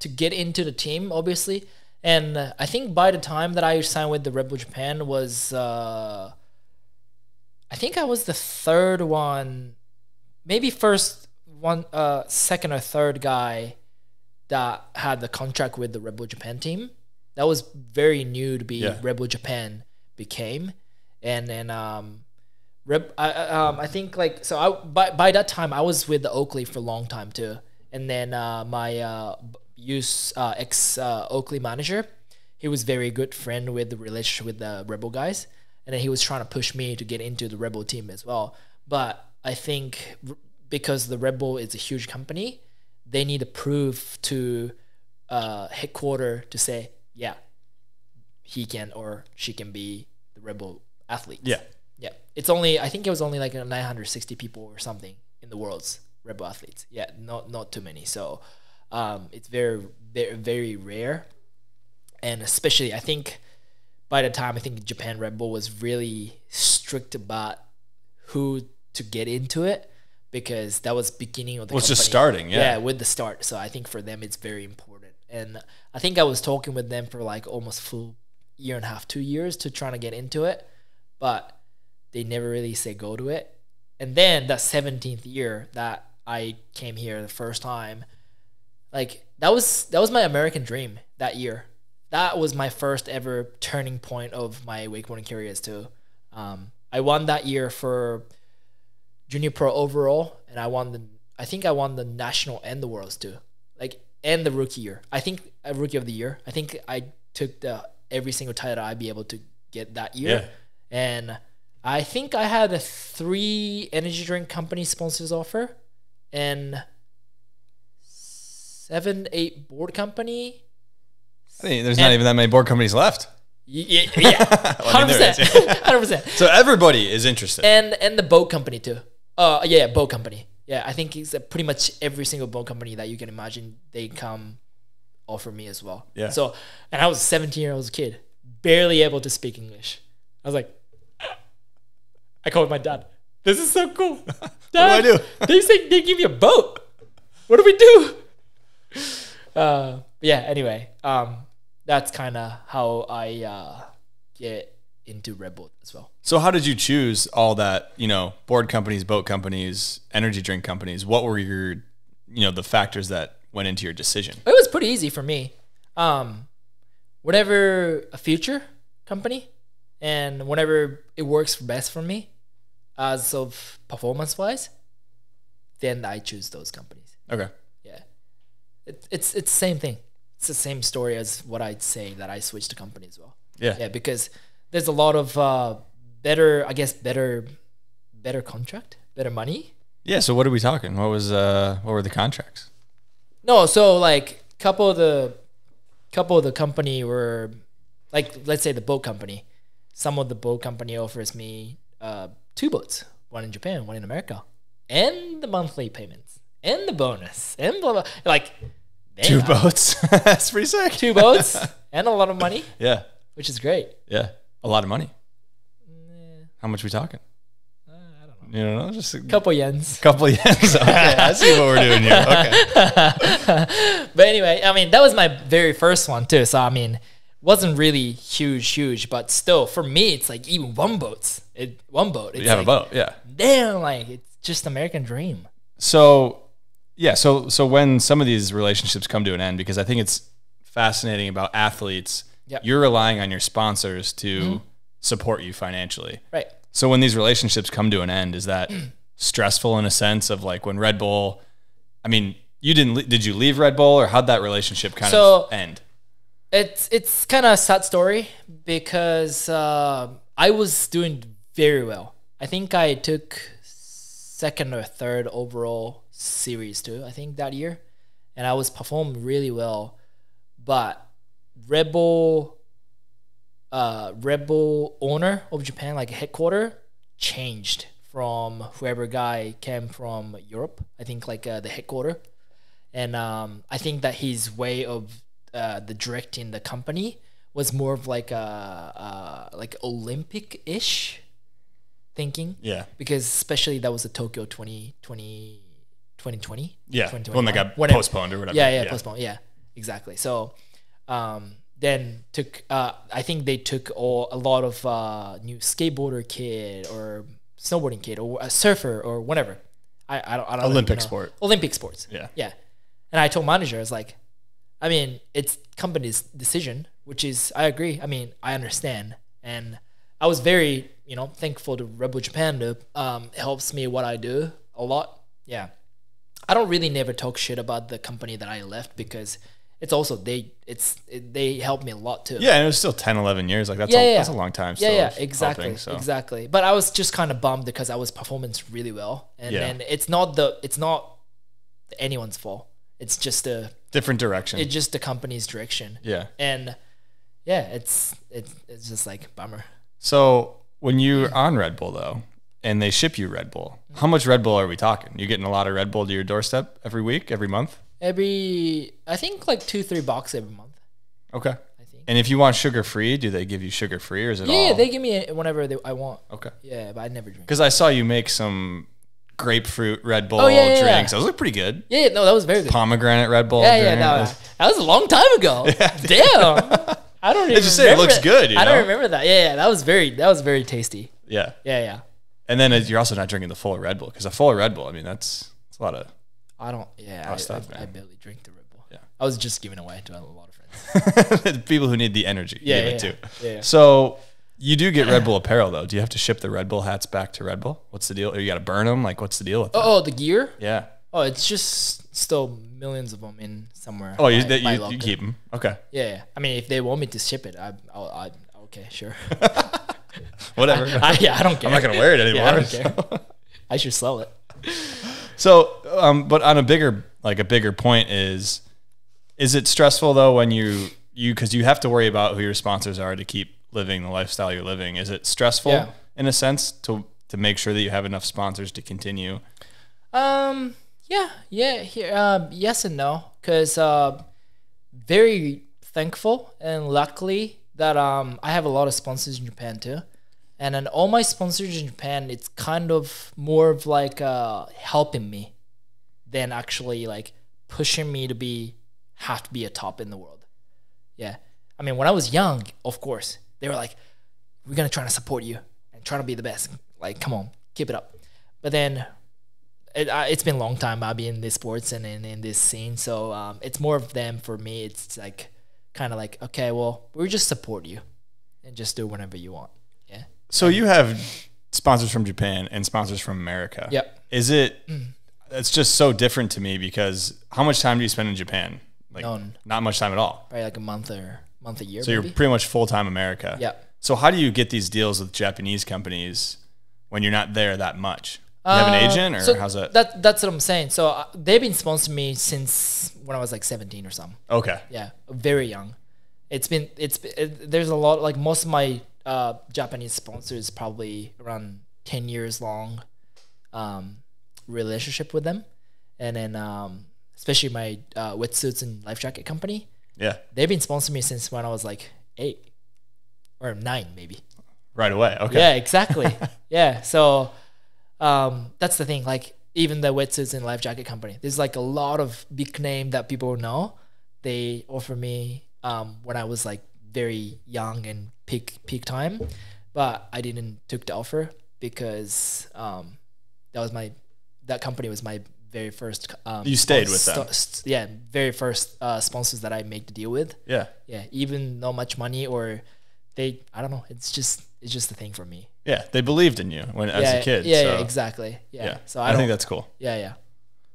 to get into the team, obviously. And I think by the time that I signed with the Red Bull Japan was, I think I was the third one, maybe second or third guy that had the contract with the Red Bull Japan team. That was very new to be Red Bull Japan became. And then I think like, so by that time I was with the Oakley for a long time too. And then my ex Oakley manager, he was very good friend with the relationship with the Red Bull guys, and then he was trying to push me to get into the Red Bull team as well. But I think because the Red Bull is a huge company, they need to prove to headquarters to say, yeah, he can or she can be the Red Bull athlete. Yeah. I think it was only like 960 people or something in the world's Red Bull athletes. Yeah, not too many. So it's very, very, very rare. And especially, I think by the time Japan Red Bull was really strict about who to get into it, because that was beginning of the company. Just starting, yeah. Yeah, with the start. So I think for them it's very important. And I think I was talking with them for like almost full year and a half, 2 years to trying to get into it, but they never really say go to it. And then that 17th year that I came here the first time, like that was my American dream that year. That was my first ever turning point of my wakeboarding careers too. I won that year for junior pro overall, and I think I won the national and the worlds too, like, and the rookie year. I think a rookie of the year. I think I took every single title I'd be able to get that year. Yeah. And I think I had 3 energy drink company sponsors offer, and 7, 8 board company. I mean, there's not even that many board companies left. Yeah. 100%. 100%. So everybody is interested. And the boat company too. Boat company. Yeah, I think it's pretty much every single boat company that you can imagine, they come offer me as well. Yeah. So, and I was a 17-year-old kid, barely able to speak English. I was like, I called my dad. This is so cool. Dad, what do I do? They say they give you a boat. What do we do? Anyway, that's kind of how I get into Red Bull as well. So how did you choose all that, board companies, boat companies, energy drink companies? What were your you know, the factors that went into your decision? It was pretty easy for me. Whatever a future company and whenever it works best for me as of performance-wise, then I choose those companies. Okay. Yeah. It's the same thing. It's the same story as what I'd say that I switched to company as well. Yeah. Yeah, because there's a lot of better, I guess, better contract, better money. Yeah. So what are we talking? What were the contracts? No. So like couple of the company were like, let's say the boat company. Some of the boat company offers me 2 boats, one in Japan, one in America, and the monthly payments and the bonus and blah, blah. Like, damn. 2 boats. That's pretty sick. 2 boats and a lot of money. Yeah. Which is great. Yeah. A lot of money. Yeah. How much are we talking? I don't know. You don't know? Just a couple yens. Couple yens. Okay. I see what we're doing here. Okay. But anyway, I mean, that was my very first one too. So, I mean, wasn't really huge, but still for me, it's like even one boat. It's you have like, a boat. Yeah. Damn. Like it's just American dream. So yeah. So when some of these relationships come to an end, because I think it's fascinating about athletes, yep, you're relying on your sponsors to support you financially. Right. So when these relationships come to an end, is that stressful in a sense of like when Red Bull, I mean, you didn't, did you leave Red Bull or how'd that relationship kind of end? It's kind of a sad story because I was doing very well. I think I took 2nd or 3rd overall series too, I think that year. And I was performing really well, but Red Bull owner of Japan, like headquarters, changed from whoever guy came from Europe. I think like the headquarters, and I think that his way of the directing the company was more of like a like Olympic-ish thinking. Yeah, because especially that was a Tokyo 2020. Yeah, when they got postponed or whatever. Yeah, postponed. Yeah, exactly. So. Then took, I think they took a lot of new skateboarder kid or snowboarding kid or a surfer or whatever. I don't Olympic know. Sport. Olympic sports. Yeah. Yeah. And I told manager, I was like, I mean, it's company's decision, which is, I agree. I mean, I understand. And I was very, you know, thankful to Red Bull Japan to, helps me what I do a lot. Yeah. I don't really never talk shit about the company that I left because it's also they helped me a lot too. Yeah, and it was still 10, 11 years. Like that's a long time. Still exactly, helping, so. Exactly. But I was just kind of bummed because I was performing really well, and then it's not anyone's fault. It's just a different direction. It's just the company's direction. Yeah, and yeah, it's just like bummer. So when you're on Red Bull though, and they ship you Red Bull, how much Red Bull are we talking? You're getting a lot of Red Bull to your doorstep every week, every month. I think like 2-3 bucks every month. Okay. I think. And if you want sugar free, do they give you sugar free or is it all? Yeah, they give me whenever I want. Okay. Yeah, but I never drink. Because I saw you make some grapefruit Red Bull drinks. Those look pretty good. Yeah, no, that was very good. Pomegranate Red Bull. Yeah, no, that was a long time ago. Yeah, damn. I don't even. Did you say it looks good? I don't remember that. Yeah, that was very tasty. Yeah. Yeah. And then you're also not drinking the full Red Bull because a full Red Bull, I mean, that's a lot of. I don't. Yeah, I barely drink the Red Bull. Yeah, I was just giving away to a lot of friends. People who need the energy. Yeah. So you do get Red Bull apparel though. Do you have to ship the Red Bull hats back to Red Bull? What's the deal? Or you got to burn them? Like, what's the deal with that? Oh, the gear. Yeah. Oh, it's just still millions of them in somewhere. Oh, you keep them. Okay. Yeah. I mean, if they want me to ship it, I'll okay, sure. Whatever. I don't care. I'm not gonna wear it anymore. I don't care. I should sell it. So, but on a bigger point is it stressful though when because you have to worry about who your sponsors are to keep living the lifestyle you're living. Is it stressful in a sense to make sure that you have enough sponsors to continue? Yes and no, because very thankful and luckily that I have a lot of sponsors in Japan too. And then all my sponsors in Japan, it's kind of more of like helping me than actually like pushing me to have to be a top in the world. Yeah. I mean, when I was young, of course, they were like, we're going to try to support you and try to be the best. Like, come on, keep it up. But then it's been a long time I've been in this sports and in this scene, so it's more of them for me. It's like kind of like, okay, well, we just support you and just do whenever you want. Yeah. So you have sponsors from Japan and sponsors from America. Yep. Is it? It's just so different to me because how much time do you spend in Japan? Like none. Not much time at all. Probably like a month or month a year. So maybe you're pretty much full time America. Yep. So how do you get these deals with Japanese companies when you're not there that much? You have an agent, or so how's that? That's what I'm saying. So they've been sponsoring me since when I was like 17 or something. Okay. Yeah, very young. There's a lot, like most of my Japanese sponsors probably around 10 years long relationship with them, and then especially my wetsuits and life jacket company. Yeah, they've been sponsoring me since when I was like 8 or 9 maybe. Right away. Okay. Yeah, exactly. Yeah, so. That's the thing, like even the wetsuits and life jacket company, there's like a lot of big name that people know. They offer me when I was like very young and peak time, but I didn't took the offer because that company was my very first you stayed with them. Yeah, very first sponsors that I make the deal with. Yeah. Yeah, even not much money or they, I don't know, it's just the thing for me. Yeah, they believed in you as a kid. Yeah, so. Yeah, exactly. Yeah, yeah. So I think that's cool. Yeah, yeah.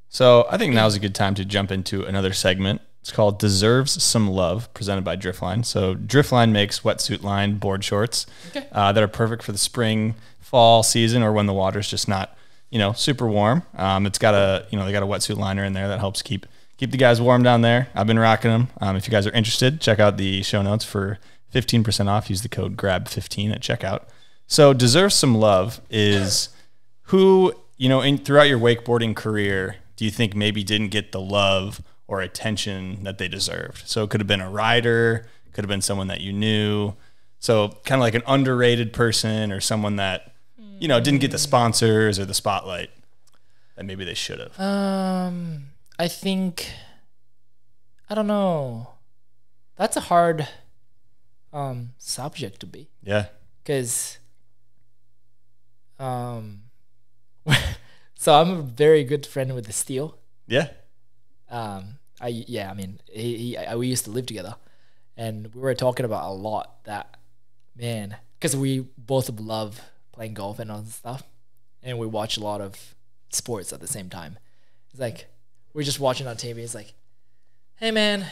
So I think now's a good time to jump into another segment. It's called Deserves Some Love, presented by Driftline. So Driftline makes wetsuit lined board shorts that are perfect for the spring, fall season, or when the water's just not, you know, super warm. It's got a, you know, they got a wetsuit liner in there that helps keep the guys warm down there. I've been rocking them. If you guys are interested, check out the show notes for 15% off. Use the code GRAB15 at checkout. So Deserves Some Love is who, you know, throughout your wakeboarding career, do you think maybe didn't get the love or attention that they deserved? So it could have been a rider, could have been someone that you knew. So kind of like an underrated person or someone that, you know, didn't get the sponsors or the spotlight that maybe they should have. I think, I don't know. That's a hard subject to be. Yeah. Because... so I'm a very good friend with Steele. Yeah. I mean, we used to live together, and we were talking about a lot that, man, because we both love playing golf and all this stuff, and we watch a lot of sports at the same time. It's like we're just watching on TV. It's like, hey man,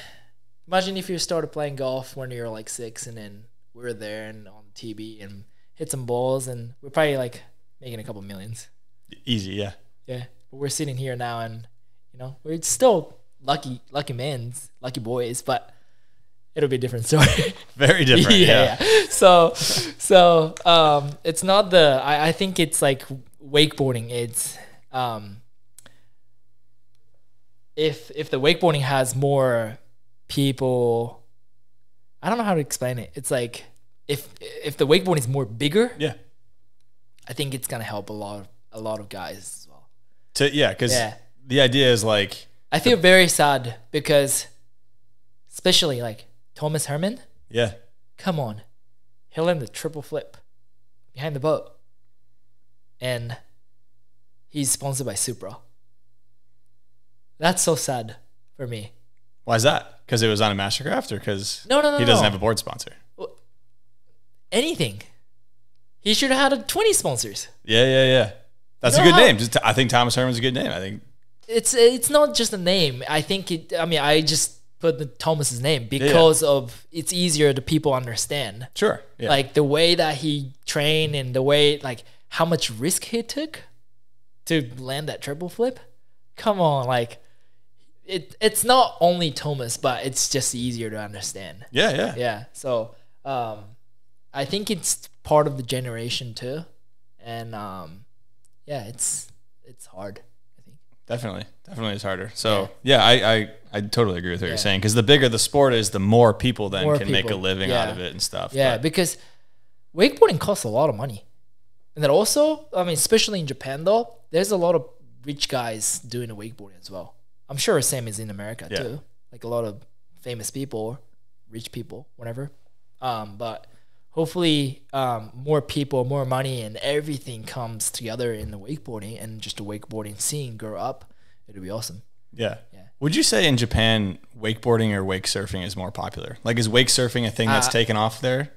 imagine if you started playing golf when you're like 6, and then we were there and on TV and hit some balls, and we're probably like making a couple millions. Easy, yeah. Yeah. But we're sitting here now and, you know, we're still lucky boys, but it'll be a different story. Very different. Yeah, yeah. So it's not the, I think it's like wakeboarding. It's if the wakeboarding has more people, I don't know how to explain it. It's like if the wakeboarding is more bigger. Yeah. I think it's gonna help a lot of guys as well. The idea is like I feel very sad because, especially like Thomas Herman. Yeah. Come on, he'll land the triple flip behind the boat, and he's sponsored by Supra. That's so sad for me. Why is that? Because it was on a Mastercraft, or because he doesn't have a board sponsor? Well, anything. He should have had 20 sponsors. Yeah, yeah, yeah. That's a good name. I think Thomas Herman's a good name. I think it's not just a name. I think I just put Thomas's name because of it's easier to people understand. Sure. Yeah. Like the way that he trained and the way like how much risk he took to land that triple flip. Come on, like it's not only Thomas, but it's just easier to understand. Yeah, yeah, yeah. So I think it's part of the generation too, and it's hard, I think. Definitely it's harder. So I totally agree with what you're saying, because the bigger the sport is, the more people can make a living out of it and stuff. Yeah, but because wakeboarding costs a lot of money, and then also, I mean, especially in Japan though, there's a lot of rich guys doing the wakeboarding as well. I'm sure same is in America too, like a lot of famous people, rich people, whatever, but hopefully more people, more money, and everything comes together in the wakeboarding and just the wakeboarding scene grow up. It'll be awesome. Yeah. Yeah. Would you say in Japan, wakeboarding or wake surfing is more popular? Like, is wake surfing a thing that's taken off there?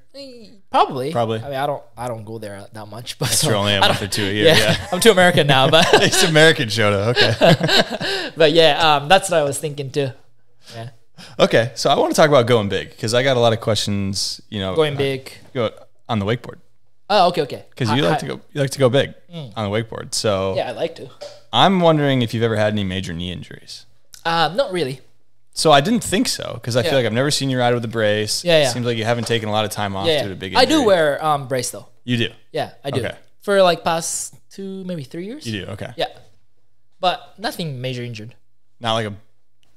Probably. Probably. I mean, I don't go there that much. But so, you're only a month or two a year. Yeah. Yeah. I'm too American now, but it's American Shota. Okay. But yeah, that's what I was thinking too. Yeah. Okay, so I want to talk about going big because I got a lot of questions. You know, going big on the wakeboard. Oh, okay, okay. Because you like to go big on the wakeboard. So yeah, I like to. I'm wondering if you've ever had any major knee injuries. Not really. So I didn't think so because I feel like I've never seen you ride with a brace. Yeah, yeah. It seems like you haven't taken a lot of time off due to a big injury. I do wear brace though. You do? Yeah, I do. Okay. For like past 2, maybe 3 years. You do? Okay. Yeah, but nothing major injured. Not like a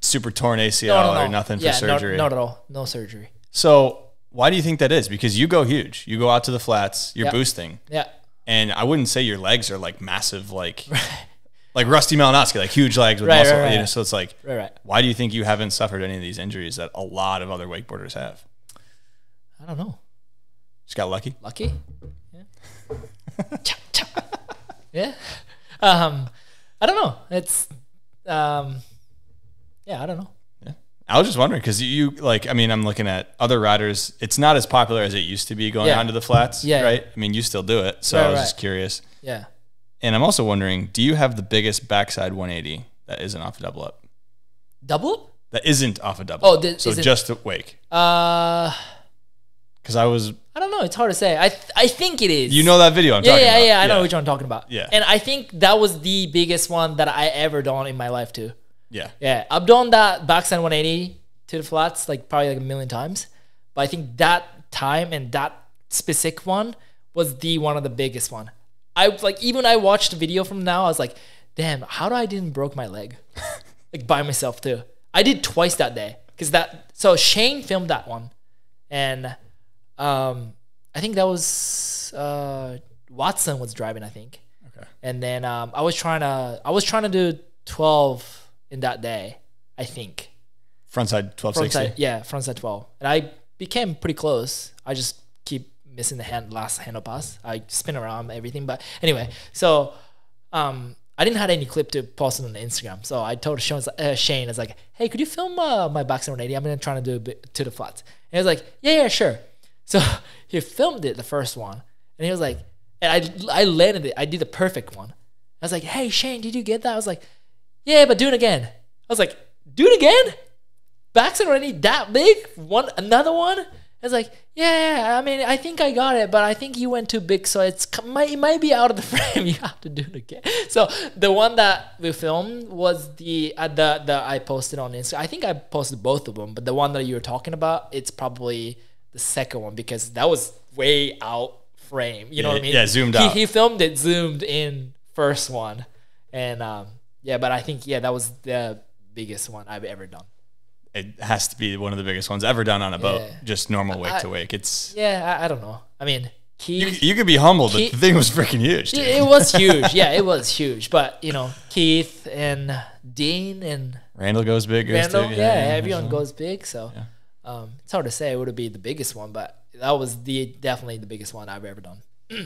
super torn ACL or nothing for surgery? Not at all. No surgery. So why do you think that is? Because you go huge. You go out to the flats. You're boosting. Yeah. And I wouldn't say your legs are like massive, like like Rusty Malinowski, like huge legs with muscle. You know, so it's like, why do you think you haven't suffered any of these injuries that a lot of other wakeboarders have? I don't know. Just got lucky? Lucky? Yeah. Yeah. I don't know. It's... yeah, I don't know. Yeah, I was just wondering because you like, I mean, I'm looking at other riders. It's not as popular as it used to be going onto the flats, right? I mean, you still do it, so I was just curious. Yeah, and I'm also wondering, do you have the biggest backside 180 that isn't off a double up? Double up? That isn't off a double. Oh, up. So just a wake. Because I don't know. It's hard to say. I think it is. You know that video I'm talking about? Yeah, I know which one I'm talking about. Yeah, and I think that was the biggest one that I ever done in my life too. Yeah. Yeah. I've done that backside 180 to the flats like probably like 1,000,000 times. But I think that time and that specific one was the one of the biggest one. I like even I watched the video from now, I was like, damn, how do I didn't broke my leg? Like by myself too. I did twice that day. Cause that so Shane filmed that one. And I think that was Watson was driving, I think. Okay. And then I was trying to do 12 in that day, I think. Frontside 1260? Yeah, frontside 12. And I became pretty close. I just keep missing the last handle pass. I spin around everything. But anyway, so I didn't have any clip to post on Instagram. So I told Shane, I was like, hey, could you film my backside 180? I'm trying to do a bit to the flats. And he was like, yeah, sure. So he filmed it, the first one. And he was like, and I landed it. I did the perfect one. I was like, hey, Shane, did you get that? I was like, yeah, but do it again. I was like, do it again? Backside already that big? Another one? I was like, yeah, I mean, I think I got it, but I think you went too big, so it might be out of the frame. You have to do it again. So the one that we filmed was the I posted on Instagram. I think I posted both of them, but the one that you were talking about, it's probably the second one because that was way out frame. You know what I mean? Yeah, zoomed out. He filmed it, zoomed in first one, and yeah, but I think, yeah, that was the biggest one I've ever done. It has to be one of the biggest ones ever done on a boat, just normal wake to wake. It's I don't know. I mean, Keith... You could be humble, but the thing was freaking huge. Dude. It was huge. Yeah, it was huge. But, you know, Keith and Dean and... Randall goes big. Randall, yeah, everyone goes big. So yeah. It's hard to say it would be the biggest one, but that was definitely the biggest one I've ever done.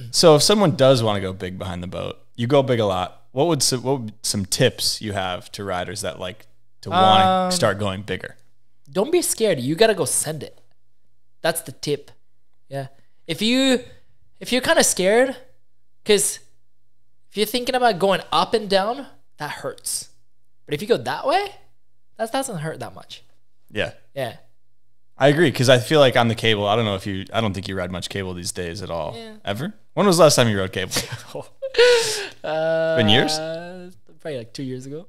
So if someone does want to go big behind the boat, you go big a lot. What would some tips you have to riders that like to want to start going bigger? Don't be scared. You got to go send it. That's the tip. Yeah. If you're kind of scared, because if you're thinking about going up and down, that hurts. But if you go that way, that doesn't hurt that much. Yeah. Yeah. I agree, because I feel like on the cable, I don't think you ride much cable these days at all. Yeah. Ever? When was the last time you rode cable? Been years? Probably like 2 years ago.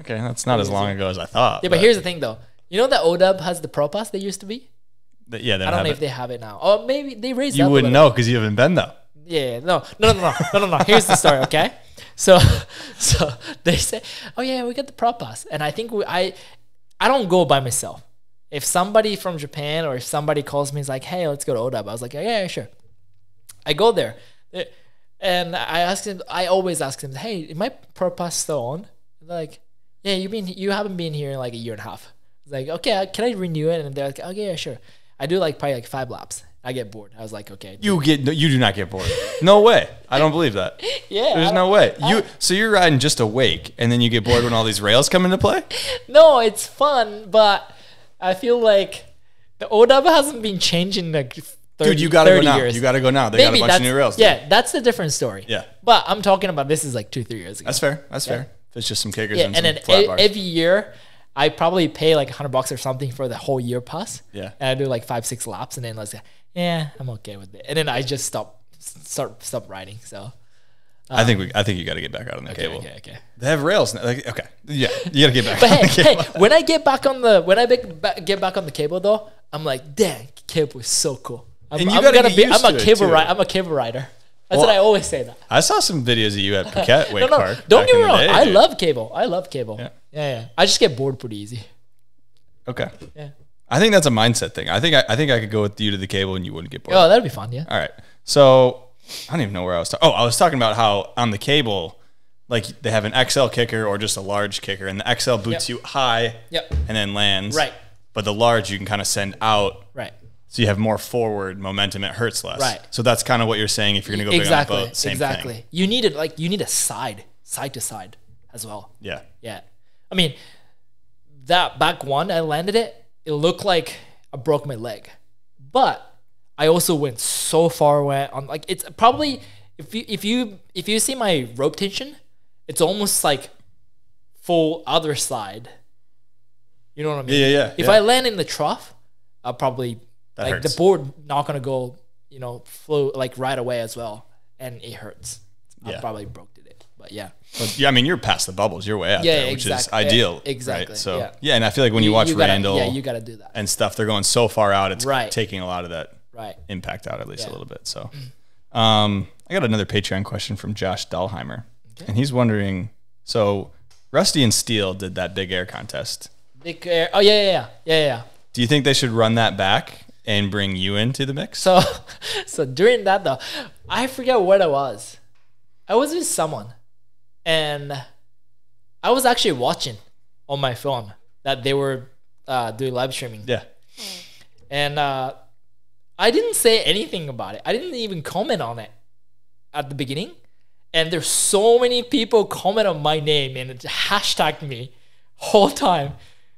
Okay, that's not as long ago as I thought. Yeah, but here's the thing, though. You know that O-Dub has the Pro Pass they used to be? Yeah, I don't know if they have it now. Or maybe they raised it. You wouldn't know because you haven't been, though. Yeah, no. Here's the story, okay? So they say, oh, yeah, we got the Pro Pass. And I think I don't go by myself. If somebody from Japan or if somebody calls me, is like, hey, let's go to O-Dub. I was like, yeah, sure. I go there. And I ask them, I always ask them, hey, is my Pro Pass still on? And they're like, yeah, you haven't been here in like 1.5 years. It's like, okay, can I renew it? And they're like, okay, yeah, sure. I do like probably like 5 laps. I get bored. I was like, okay. You do not get bored. No way. I don't believe that. Yeah. There's no way. So you're riding just a wake, and then you get bored when all these rails come into play? No, it's fun, but I feel like the O-Dub hasn't been changing like 30 years. Dude, you got to go now. You got to go now. They got a bunch of new rails. Yeah, that's a different story. Yeah. But I'm talking about this is like 2-3 years ago. That's fair. That's fair. It's just some kickers and some flat bars. Every year, I probably pay like $100 or something for the whole year pass. Yeah. And I do like 5-6 laps, and then let's go. Yeah, I'm okay with it. And then I just stop riding. So I think you got to get back out on the cable. Okay. They have rails now. Like, okay, yeah, you got to get back. But hey, when I get back on the cable though, I'm like, dang, cable is so cool. I'm a cable rider. That's what I always say. That I saw some videos of you at Phuket Wake Park. Don't get me wrong. I love cable. Yeah. I just get bored pretty easy. Okay. Yeah. I think that's a mindset thing. I think I could go with you to the cable and you wouldn't get bored. Oh, that'd be fun, yeah. All right. So I don't even know where I was talking. Oh, I was talking about how on the cable, like they have an XL kicker or just a large kicker, and the XL boots you high and then lands. Right. But the large you can kind of send out. Right. So you have more forward momentum. It hurts less. Right. So that's kind of what you're saying if you're going to go big on the boat. Same thing. You need it, like you need a side to side as well. Yeah. Yeah. I mean, that back one, I landed it. It looked like I broke my leg, but I also went so far away. On like it's probably if you see my rope tension, it's almost like full other side. You know what I mean? Yeah. If I land in the trough, I'll probably the board not gonna go flow like right away as well, and it hurts. Yeah. I probably broke it. But yeah. But yeah, I mean, you're past the bubbles. You're way out there, which is ideal. Yeah, exactly. Right? So, yeah, and I feel like when you watch Randall you gotta do that. And stuff, they're going so far out, it's taking a lot of that impact out at least a little bit. So I got another Patreon question from Josh Dahlheimer. Okay. And he's wondering, so Rusty and Steele did that big air contest. Big air. Oh, yeah. Do you think they should run that back and bring you into the mix? So during that, though, I forget what I was. I was with someone. And I was actually watching on my phone that they were doing live streaming. Yeah. And I didn't say anything about it. I didn't even comment on it at the beginning. And there's so many people comment on my name and hashtagged me whole time.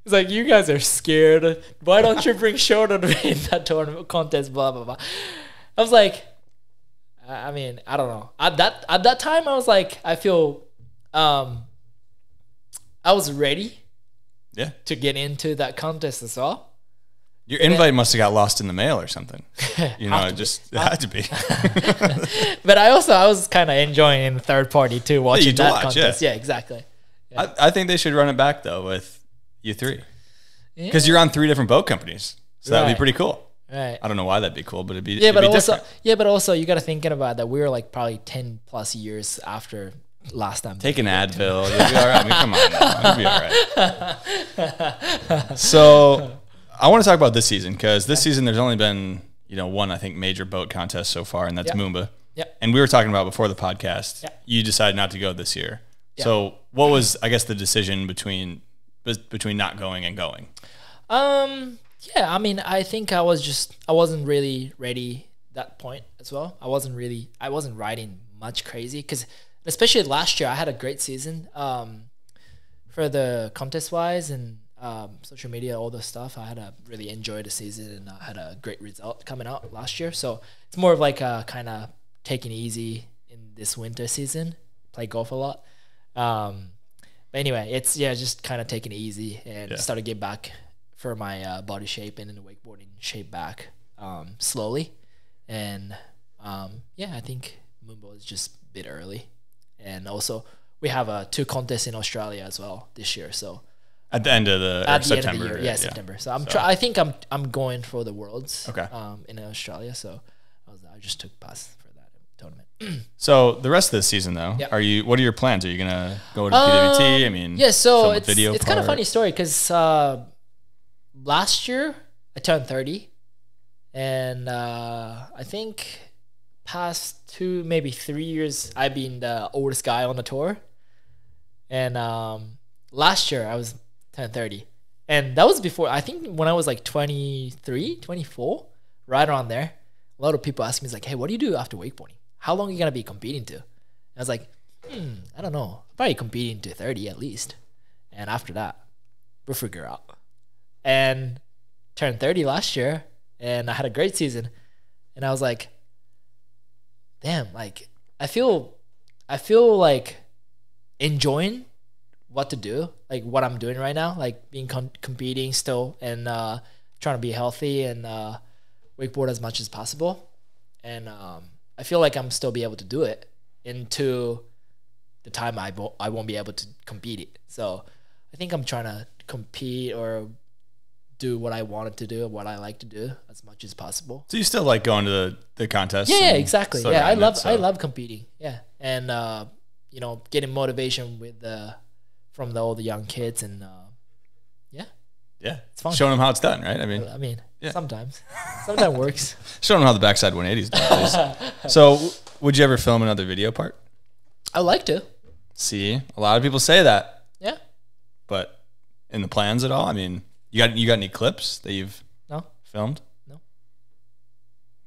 It's like, you guys are scared. Why don't you bring Shota to me in that tournament contest, blah, blah, blah. I was like, I mean, I don't know. At that time, I was like, I feel... I was ready to get into that contest as well. Your invite must have got lost in the mail or something. You know, it just had to be. But I was kind of enjoying the third party too, watching that contest. Yeah, exactly. Yeah. I think they should run it back though with you three. Because you're on 3 different boat companies. So that would be pretty cool. Right. I don't know why that'd be cool, but it'd be but also you got to thinking about that we were like probably 10+ years after last time. Take an Advil, you'll be all right. I mean, come on, now. You'll be all right. So I want to talk about this season because this season there's only been one I think major boat contest so far, and that's Moomba. Yeah. And we were talking about before the podcast. Yeah. You decided not to go this year. Yeah. So what was I guess the decision between not going and going? Yeah, I mean, I think I wasn't really ready at that point as well. I wasn't riding much crazy because especially last year I had a great season for the contest-wise and social media, all the stuff. I had a really enjoyed the season and I had a great result coming out last year. So it's more of like a kind of taking it easy in this winter season, play golf a lot. But anyway, it's just kind of taking it easy and started to get back for my body shape and in the wakeboarding shape back slowly. And I think Moomba is just a bit early. And also we have 2 contests in Australia as well this year. So at the end of September. End of the year, September. So I think I'm going for the Worlds in Australia. So I just took pass for that tournament. So the rest of this season though, what are your plans? Are you gonna go to PWT? I mean, so it's kind of funny story because last year, I turned 30, and I think past 2, maybe 3 years, I've been the oldest guy on the tour. And last year, I was turned 30. And that was before, I think when I was like 23, 24, right around there. a lot of people ask me, like, hey, what do you do after wakeboarding? How long are you going to be competing to? And I was like, I don't know. Probably competing to 30 at least. And after that, we'll figure out. And turned 30 last year, and I had a great season. And I was like, damn, like, I feel like enjoying what to do, like what I'm doing right now, like being competing still and trying to be healthy and wakeboard as much as possible. And I feel like I'm still be able to do it into the time I won't be able to compete it. So I think I'm trying to compete or do what I wanted to do, what I like to do as much as possible. So you still like going to the contests? Yeah, exactly. Yeah, I love competing. Yeah. And, you know, getting motivation with from all the young kids and, yeah. Yeah. It's fun. Showing them how it's done, right? I mean, yeah. Sometimes works. Showing them how the backside 180 is done. So would you ever film another video part? I would like to. See, a lot of people say that. Yeah. But in the plans at all? I mean, you got any clips that you've filmed? No.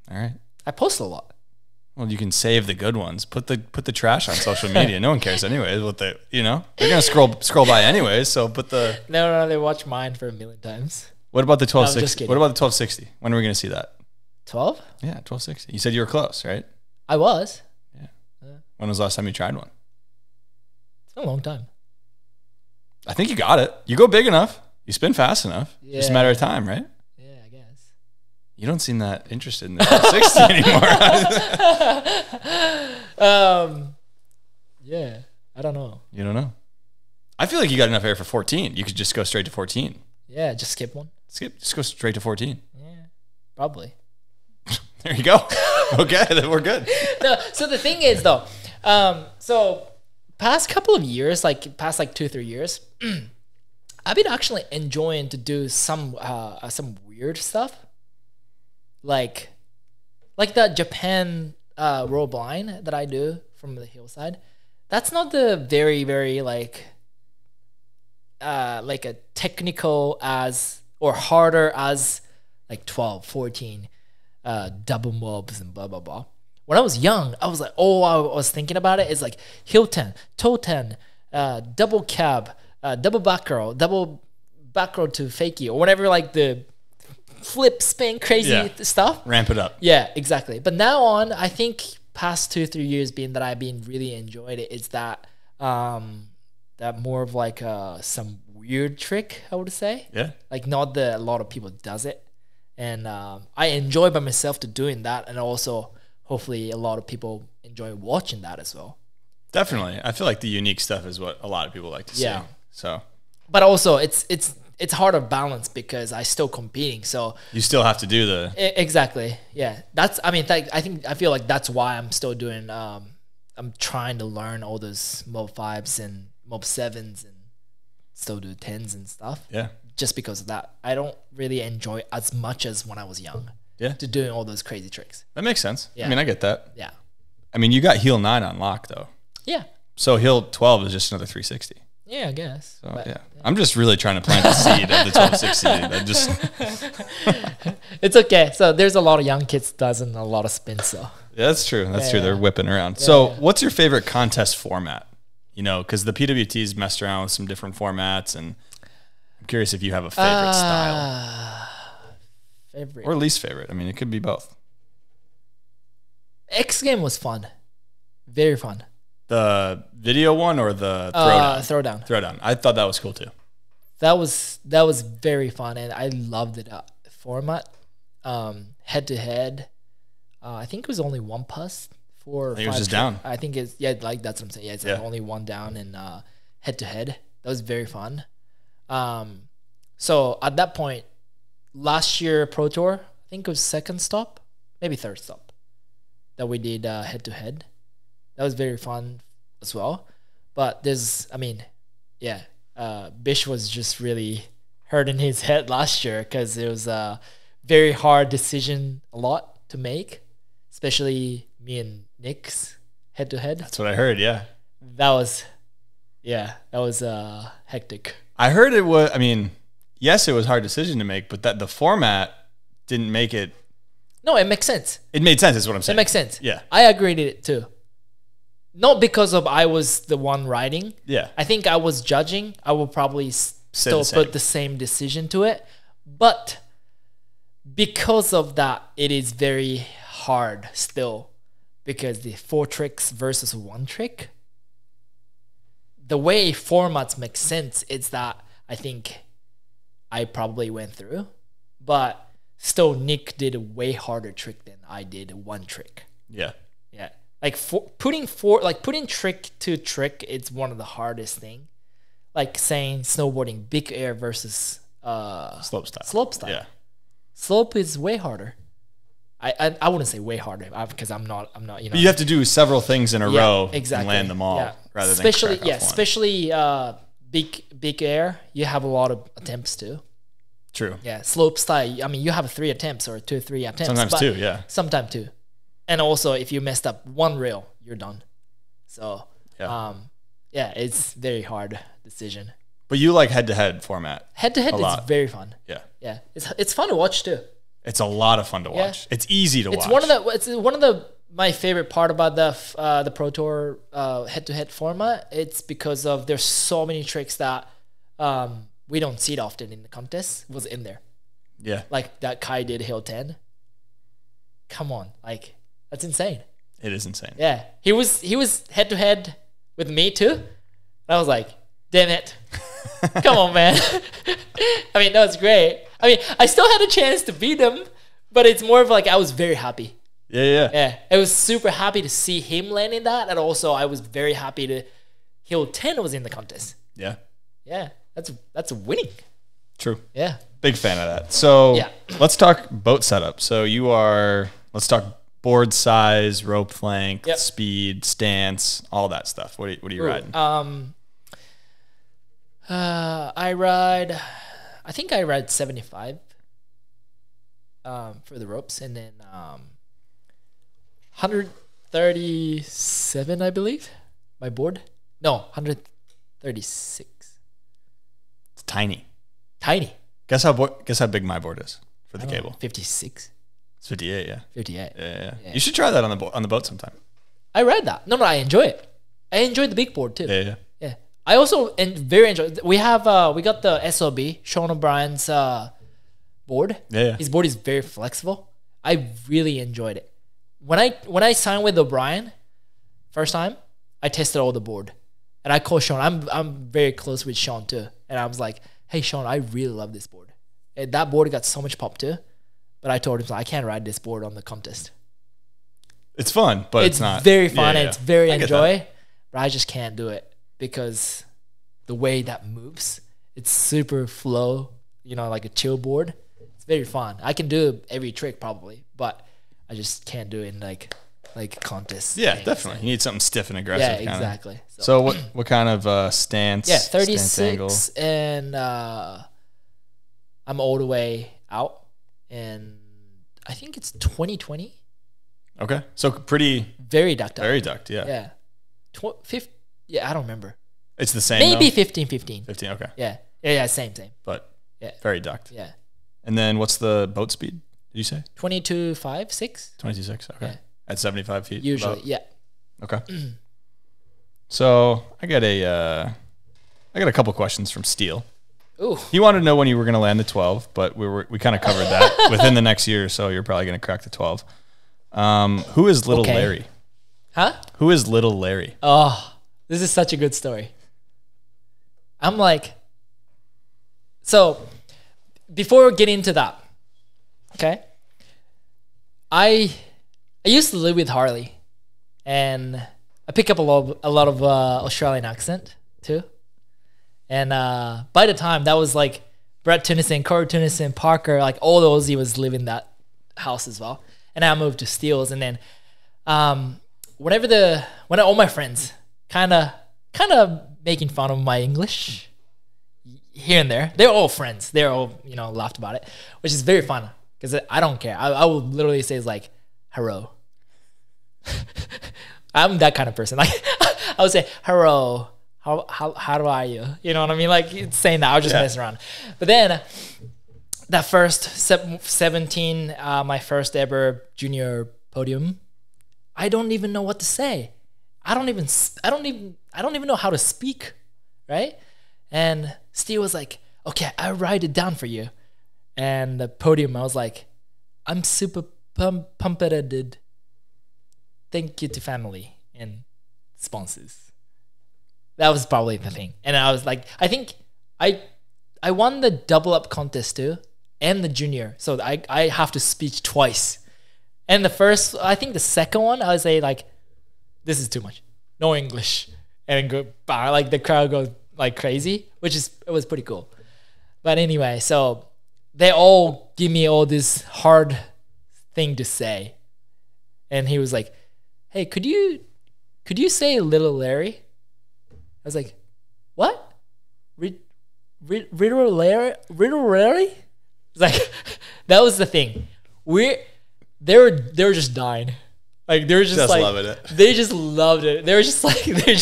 All right. I post a lot. Well, you can save the good ones. Put the trash on social media. No one cares anyways. What they, you know, they're gonna scroll by anyways. So put the no. They watch mine for a million times. What about the 1260? What about the 1260? When are we gonna see that? 12? Yeah, 1260. You said you were close, right? I was. Yeah. When was the last time you tried one? It's been a long time. I think you got it. You go big enough. You spin fast enough. Yeah. Just a matter of time, right? You don't seem that interested in the 60 anymore. Yeah, I don't know. You don't know? I feel like you got enough air for 14. You could just go straight to 14. Yeah, just skip one. Just go straight to 14. Yeah, probably. There you go. Okay, then we're good. No, so the thing is, though, so past couple of years, like past like 2-3 years, I've been actually enjoying to do some weird stuff. Like that Japan roll blind that I do from the hillside. That's not the very, very like a technical as or harder as like 12, 14 double mobs and blah, blah, blah. When I was young, I was like, oh, I was thinking about it. It's like heel 10, toe 10, double cab, double back row to fakie or whatever, like the flip, spin, crazy stuff. Ramp it up. Yeah, exactly. But now on, I think past 2-3 years being that I've been really enjoyed it, it's that more of like some weird trick, I would say. Yeah. Like not that a lot of people does it. And I enjoy by myself to doing that. And also hopefully a lot of people enjoy watching that as well. Definitely. I feel like the unique stuff is what a lot of people like to see. So. But also it's hard to balance because I still competing. So you still have to do the exactly. Yeah. That's, I mean, I feel like that's why I'm still doing, I'm trying to learn all those mob 5s and mob 7s and still do 10s and stuff. Yeah. Just because of that. I don't really enjoy as much as when I was young. Yeah. To doing all those crazy tricks. That makes sense. Yeah. I mean, I get that. Yeah. I mean, you got heel 9 on lock though. Yeah. So heel 12 is just another 360. Yeah, I guess. So, but, yeah. I'm just really trying to plant the seed of the 1260. I just it's okay. So there's a lot of young kids doesn't a lot of spin. So yeah, that's true. That's true. They're whipping around. Yeah, so what's your favorite contest format? You know, because the PWT's messed around with some different formats, and I'm curious if you have a favorite style, favorite or least favorite. I mean, it could be both. X game was fun, very fun. The video one or the throwdown? Throwdown. I thought that was cool too. That was very fun and I loved it. Format, head to head. I think it was only one pass for. I think it was just down. I think it's like that's what I'm saying. Yeah, it's like only one down and head to head. That was very fun. So at that point, last year Pro Tour, I think it was second stop, maybe third stop, that we did head to head. That was very fun as well. But there's, I mean, yeah, Bish was just really hurting his head last year because it was a very hard decision a lot to make, especially me and Nick's head-to-head. That's what I heard, yeah. That was hectic. I heard it was, I mean, yes, it was a hard decision to make, but that the format didn't make it No, it makes sense. It made sense is what I'm saying. It makes sense. Yeah. I agreed to it too. Not because of I was the one writing. Yeah. I think I was judging. I will probably still put the same decision to it. But because of that, it is very hard still. Because the 4 tricks versus 1 trick, the way formats make sense is that I think I probably went through. But still, Nick did a way harder trick than I did 1 trick. Yeah. Yeah. Like putting trick to trick, it's one of the hardest thing. Like saying snowboarding big air versus slope style. Slope style. Yeah. Slope is way harder. I wouldn't say way harder because I'm not, you know. But you have to do several things in a row exactly. and land them all rather especially, than especially big air, you have a lot of attempts too. True. Yeah, slope style. I mean, you have 3 attempts or 2 or 3 attempts. Sometimes 2, yeah. Sometimes 2. And also, if you messed up 1 rail, you're done. So, yeah, it's very hard decision. But you like head-to-head format. Head-to-head is very fun. Yeah. Yeah. It's fun to watch, too. It's a lot of fun to watch. Yeah. It's easy to watch. It's one of my favorite part about the Pro Tour head-to-head format. It's because of there's so many tricks that... we don't see it often in the contest. It was in there. Yeah. Like that Kai did Hill 10. Come on. Like, that's insane. It is insane. Yeah. He was head to head with me too. And I was like, damn it. Come on, man. I mean, that was great. I mean, I still had a chance to beat him, but it's more of like I was very happy. Yeah, yeah. Yeah. I was super happy to see him landing that. And also I was very happy to Hill 10 was in the contest. Yeah. Yeah. That's winning. True. Yeah. Big fan of that. So yeah. Let's talk boat setup. So let's talk board size, rope length, speed, stance, all that stuff. What are you riding? I think I ride 75 for the ropes, and then 137 I believe my board. No, 136. Tiny. Guess how big my board is for the cable. 56. It's 58. Yeah. 58. Yeah. You should try that on the boat sometime. I read that. No, I enjoy it. I enjoy the big board too. Yeah. I also very enjoy. We have we got the SOB Sean O'Brien's board. Yeah. His board is very flexible. I really enjoyed it. When I signed with O'Brien first time, I tested all the board. And I called Sean. I'm very close with Sean too. And I was like, hey, Sean, I really love this board. And that board got so much pop too. But I told him, I can't ride this board on the contest. It's fun, but it's not. It's very fun and it's very enjoy. But I just can't do it because the way that moves, it's super flow, you know, like a chill board. It's very fun. I can do every trick probably, but I just can't do it in like contest. Yeah, definitely. You need something stiff and aggressive. Yeah, kinda. Exactly. So what kind of stance? Yeah, 36 stance angle. And I'm all the way out. And I think it's 20-20. Okay. So pretty. Very ductile. Very duct, yeah. Yeah. I don't remember. It's the same. Maybe 15-15. 15, okay. Yeah. Yeah, same. But very duct. Yeah. And then what's the boat speed, did you say? 22.5, 6. 22.6, okay. Yeah. At 75 feet? Usually, about. Yeah. Okay. So I got a couple questions from Steele. Ooh. He wanted to know when you were going to land the 12, but we kind of covered that. Within the next year or so, you're probably going to crack the 12. Who is Little Larry? Huh? Who is Little Larry? Oh, this is such a good story. I'm like... So, before we get into that, okay? I used to live with Harley, and I pick up a lot of Australian accent too. And by the time that was like Brett Tunison, Corey Tunison, Parker, like all the Aussie was living that house as well. And I moved to Steele's, and then when all my friends kind of making fun of my English here and there, they're all friends. They're all laughed about it, which is very fun because I don't care. I will literally say it's like. Hello. I'm that kind of person. Like I would say, hello. How are you? You know what I mean? Like it's saying that I was just messing around. But then that first 17, my first ever junior podium, I don't even know what to say. I don't even know how to speak, right? And Steele was like, okay, I'll write it down for you. And the podium, I was like, I'm super pumped. Thank you to family and sponsors. That was probably the thing. And I was like, I think I won the double up contest too, and the junior. So I have to speak twice. And the first, I think the second one, I would say like, this is too much, no English, and go, like the crowd goes like crazy, which is, it was pretty cool. But anyway, so they all give me all this hard thing to say, and he was like, "Hey, could you say Little Larry?" I was like, "What? Riddle Larry? Riddle Larry?" It's like that was the thing. They were just dying. Like they were just like loving it. They just loved it. They were just like they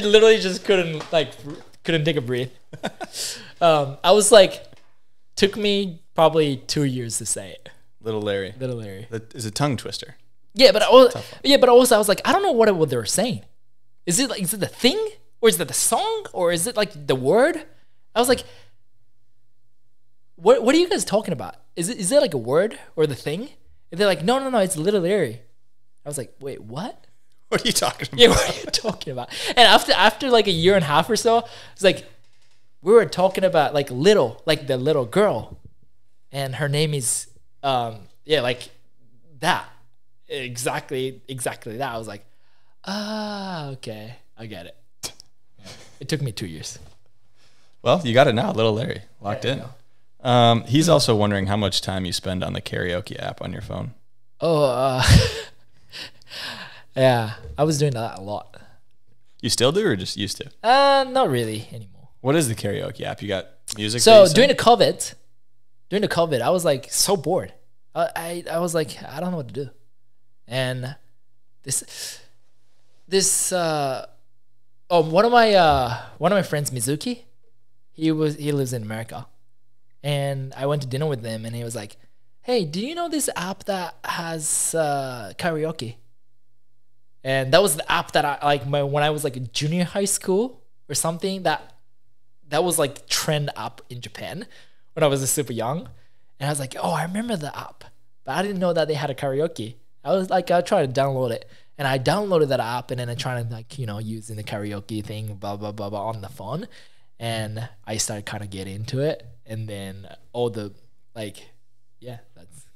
literally just couldn't take a breath. I was like, took me probably 2 years to say it. Little Larry. Little Larry. That is a tongue twister. Yeah, but also I was like, I don't know what they were saying. Is it the thing, or is it the song, or is it like the word? I was like, what are you guys talking about? Is it like a word or the thing? And they're like, no, it's Little Larry. I was like, wait, what? What are you talking about? Yeah, what are you talking about? And after like a year and a half or so, it's like we were talking about like the little girl, and her name is like that, exactly that. I was like, ah, okay, I get it. Yeah. It took me 2 years. Well, you got it now, Little Larry, locked in. He's also wondering how much time you spend on the karaoke app on your phone. Oh. Yeah, I was doing that a lot. You still do, or just used to? Not really anymore. What is the karaoke app? You got music? So during the COVID, I was like so bored. I was like, I don't know what to do. And one of my friends, Mizuki, he lives in America, and I went to dinner with him, and he was like, hey, do you know this app that has karaoke? And that was the app that when I was like a junior high school or something, that was like trend app in Japan when I was super young. And I was like, oh, I remember the app, but I didn't know that they had a karaoke. I was like, I tried to download it, and I downloaded that app, and then I tried to using the karaoke thing, blah, blah, blah, blah on the phone. And I started kind of getting into it. And then all the that's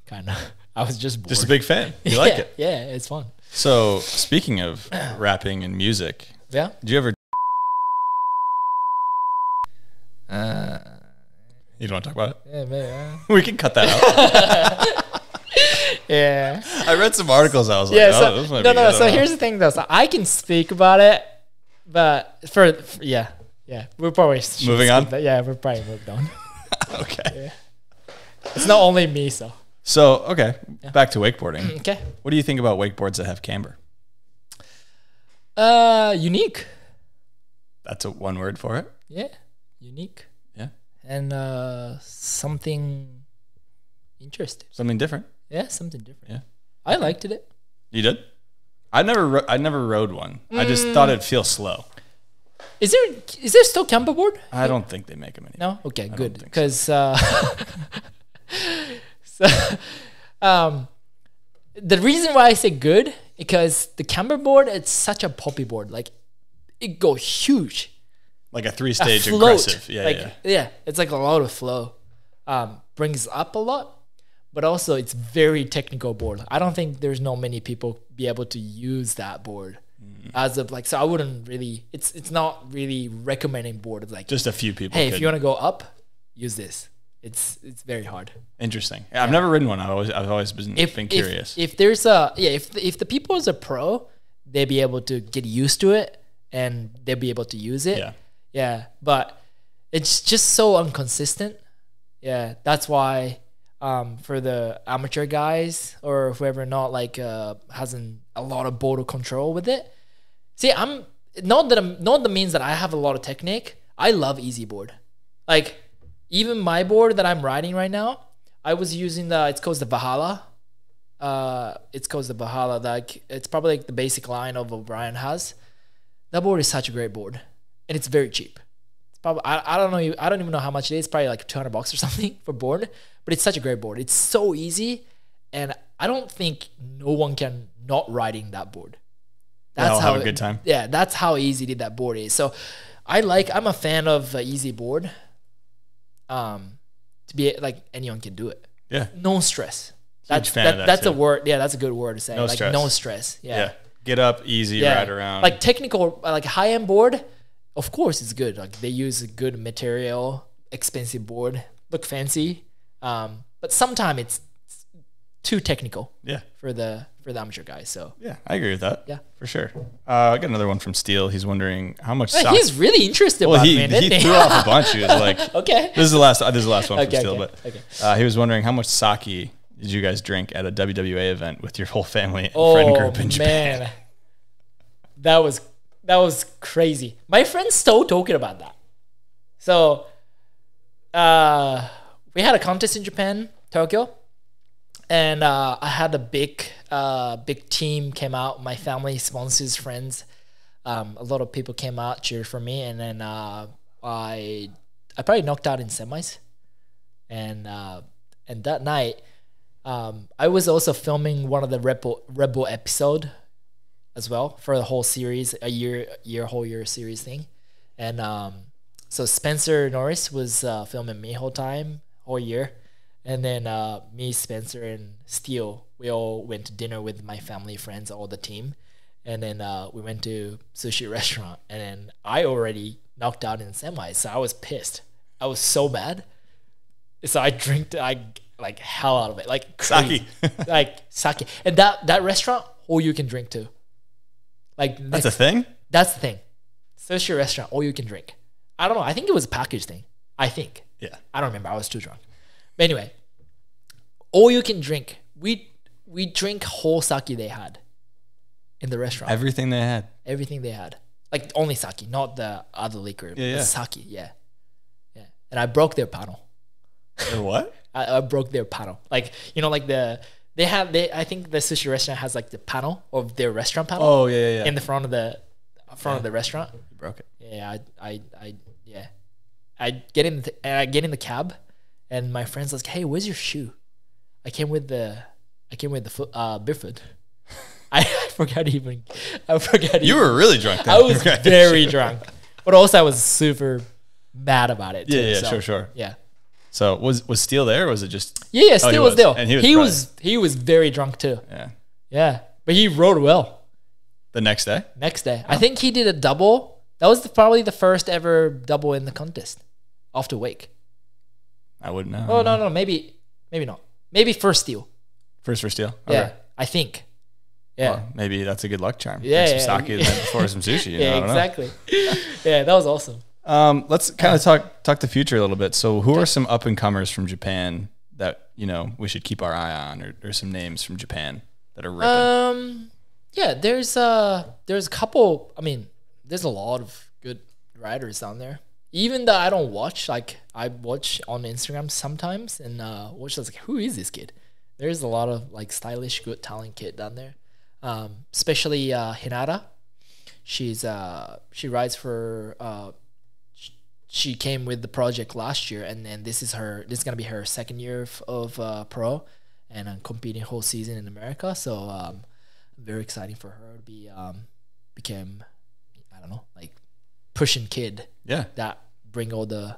kind of, I was just bored. Just a big fan. You like it. Yeah, it's fun. So, speaking of rapping and music, yeah, did you ever? You don't want to talk about it? Yeah, maybe. We can cut that out. Yeah, I read some articles. I was like, no. So here's the thing, though. So I can speak about it, but we're probably moving on. Yeah, we're probably moved on. Okay. Yeah. It's not only me, so. So, okay, back to wakeboarding. Okay. What do you think about wakeboards that have camber? Unique. That's one word for it. Yeah, unique. Yeah. And something interesting. Something different. Yeah, something different. Yeah. I liked it. You did? I never rode one. I just thought it'd feel slow. Is there still camber board? I don't think they make them anymore. No? Okay, good. Because... So. The reason why I say good, because the camber board, it's such a poppy board. Like it go huge, like a three-stage aggressive. Yeah, it's like a lot of flow. Brings up a lot, but also it's very technical board. I don't think there's not many people be able to use that board as of like. So I wouldn't really. It's not really recommending board. It's like just a few people. Hey, if you want to go up, use this. It's very hard. Interesting. Yeah, I've never ridden one. I've always been curious. If the people is a pro, they'd be able to get used to it and they'll be able to use it. Yeah. But it's just so inconsistent. Yeah, that's why for the amateur guys or whoever not hasn't a lot of border control with it. See, I'm not that means that I have a lot of technique. I love easy board. Like. Even my board that I'm riding right now, I was using the, it's called the Bahala. It's called the Bahala. Like, it's probably like the basic line of O'Brien has. That board is such a great board, and it's very cheap. It's probably, I don't know, I don't even know how much it is. Probably like $200 or something for board, but it's such a great board. It's so easy, and I don't think no one can not riding that board. That's how have a good time. Yeah, that's how easy that board is. So I like, I'm a fan of an easy board. To be like, anyone can do it. Yeah. No stress. That's a word. Yeah, that's a good word to say. No like stress. No stress. Yeah. Yeah. Get up, easy, ride around. Like technical, like high-end board, of course it's good. Like they use a good material, expensive board, look fancy. But sometimes it's too technical. Yeah. For the amateur guys. So yeah, I agree with that. Yeah, for sure. I got another one from Steele. He's wondering how much. Man, he's really interested. Well, he threw off a bunch. He was like, "Okay, this is the last one okay, from Steele." Okay, but okay. He was wondering how much sake did you guys drink at a WWA event with your whole family and friend group in Japan? Man, that was crazy. My friend's still talking about that. So, we had a contest in Japan, Tokyo. And I had a big team came out. My family, sponsors, friends, a lot of people came out, cheered for me. And then I probably knocked out in semis. And that night, I was also filming one of the Red Bull episode as well for the whole series, whole year series thing. And so Spencer Norris was filming me whole year. And then me, Spencer, and Steele, we all went to dinner with my family, friends, all the team. And then we went to sushi restaurant. And then I already knocked out in semis, so I was pissed. I was so bad. So I drank like hell out of it, like crazy. Sake. Like sake. And that restaurant, all you can drink too. Like that's a thing. That's the thing. Sushi restaurant, all you can drink. I don't know. I think it was a package thing. I think. Yeah. I don't remember. I was too drunk. Anyway, all you can drink. We drink whole sake they had in the restaurant. Everything they had. Like only sake, not the other liquor. Yeah, yeah. Sake, yeah. Yeah. And I broke their panel. What? I broke their panel. Like, you know, like I think the sushi restaurant has like the panel of their restaurant panel. Oh yeah, yeah. In the front of the restaurant. You broke it. Yeah, I get in the cab. And my friend's like, "Hey, where's your shoe?" I came with the barefoot. I forgot. You were really drunk then. I was very drunk, but also I was super mad about it. Yeah, too, yeah, so, sure. Yeah. So was Steele there? Or was it just? Yeah, Steele was there. And he was very drunk too. Yeah. Yeah, but he rode well. The next day. I think he did a double. That was probably the first ever double in the contest, after Wake. I wouldn't know. Oh, no, maybe not. Maybe first Steele. First for Steele? Okay. Yeah, I think. Yeah. Well, maybe that's a good luck charm. Yeah. Some sake before some sushi. Yeah, you know, exactly. Yeah, that was awesome. Let's kind of talk the future a little bit. So who are some up-and-comers from Japan that, you know, we should keep our eye on or some names from Japan that are ripping? Yeah, there's a couple. I mean, there's a lot of good riders down there. Even though I don't watch, like I watch on Instagram sometimes and watch, I was like, who is this kid? There's a lot of like stylish, good talent kid down there. Especially Hinata. She rides for she came with the project last year, and then this is gonna be her second year of pro and competing whole season in America. So very exciting for her to be became, I don't know, like pushing kid, yeah, that bring all the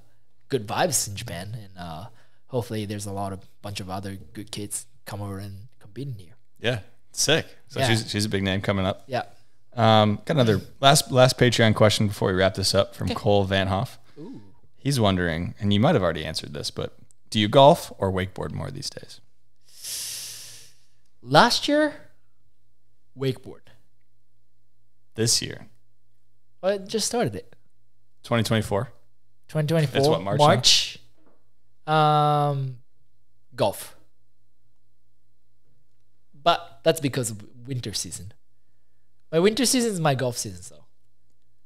good vibes in Japan, and hopefully there's a bunch of other good kids come over and compete in here. Yeah, sick. So yeah. She's a big name coming up. Yeah. Got another last Patreon question before we wrap this up from Cole Van Hoff. Ooh. He's wondering, and you might have already answered this, but do you golf or wakeboard more these days? Last year, wakeboard. This year. I just started it. 2024. 2024. It's what, March? Now? Golf. But that's because of winter season. My winter season is my golf season, so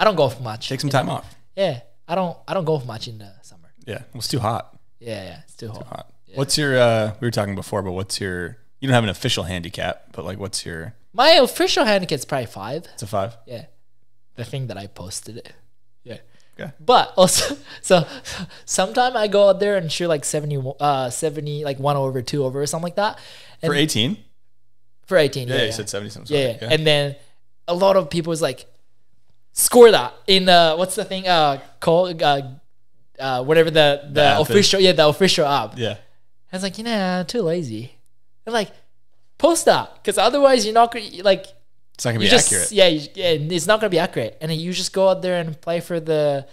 I don't golf much. Take some time off. Yeah, I don't golf much in the summer. Yeah, well, it's too hot. Yeah, yeah, it's too hot. Too hot. Yeah. What's your? We were talking before, but what's your? You don't have an official handicap, but like, what's your? My official handicap's probably 5. It's a 5. Yeah, the thing that I posted it. Yeah. Okay. But also, so sometime I go out there and shoot like 70, like 1/2 over or something like that. And for 18. For 18. Yeah, yeah, you said 70 something. Yeah, yeah, yeah, and then a lot of people was like, score that in what's the thing called? Whatever the official, yeah, the official app. Yeah. I was like, you know, too lazy. And like, post that, because otherwise you're not gonna, like, it's not gonna be just, accurate. Yeah, it's not gonna be accurate. And then you just go out there and play for the,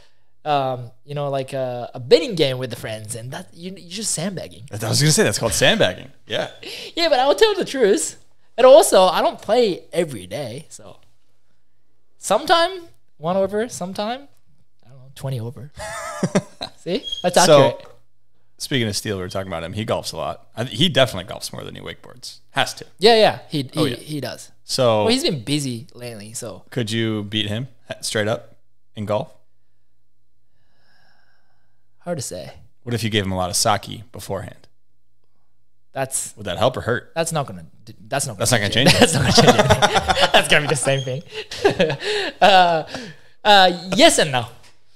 you know, like a bidding game with the friends, and that you're just sandbagging. I was gonna say that's called sandbagging. Yeah. Yeah, but I will tell the truth. And also, I don't play every day, so sometime 1 over, sometime I don't know 20 over. See, that's accurate. So, speaking of Steele, we were talking about him. He golfs a lot. He definitely golfs more than he wakeboards. Has to. Yeah, yeah. He does. So, well, he's been busy lately. So could you beat him straight up in golf? Hard to say. What if you gave him a lot of sake beforehand? That's would that help or hurt? That's not gonna change. That's not gonna change anything. That's gonna be the same thing. Yes and no.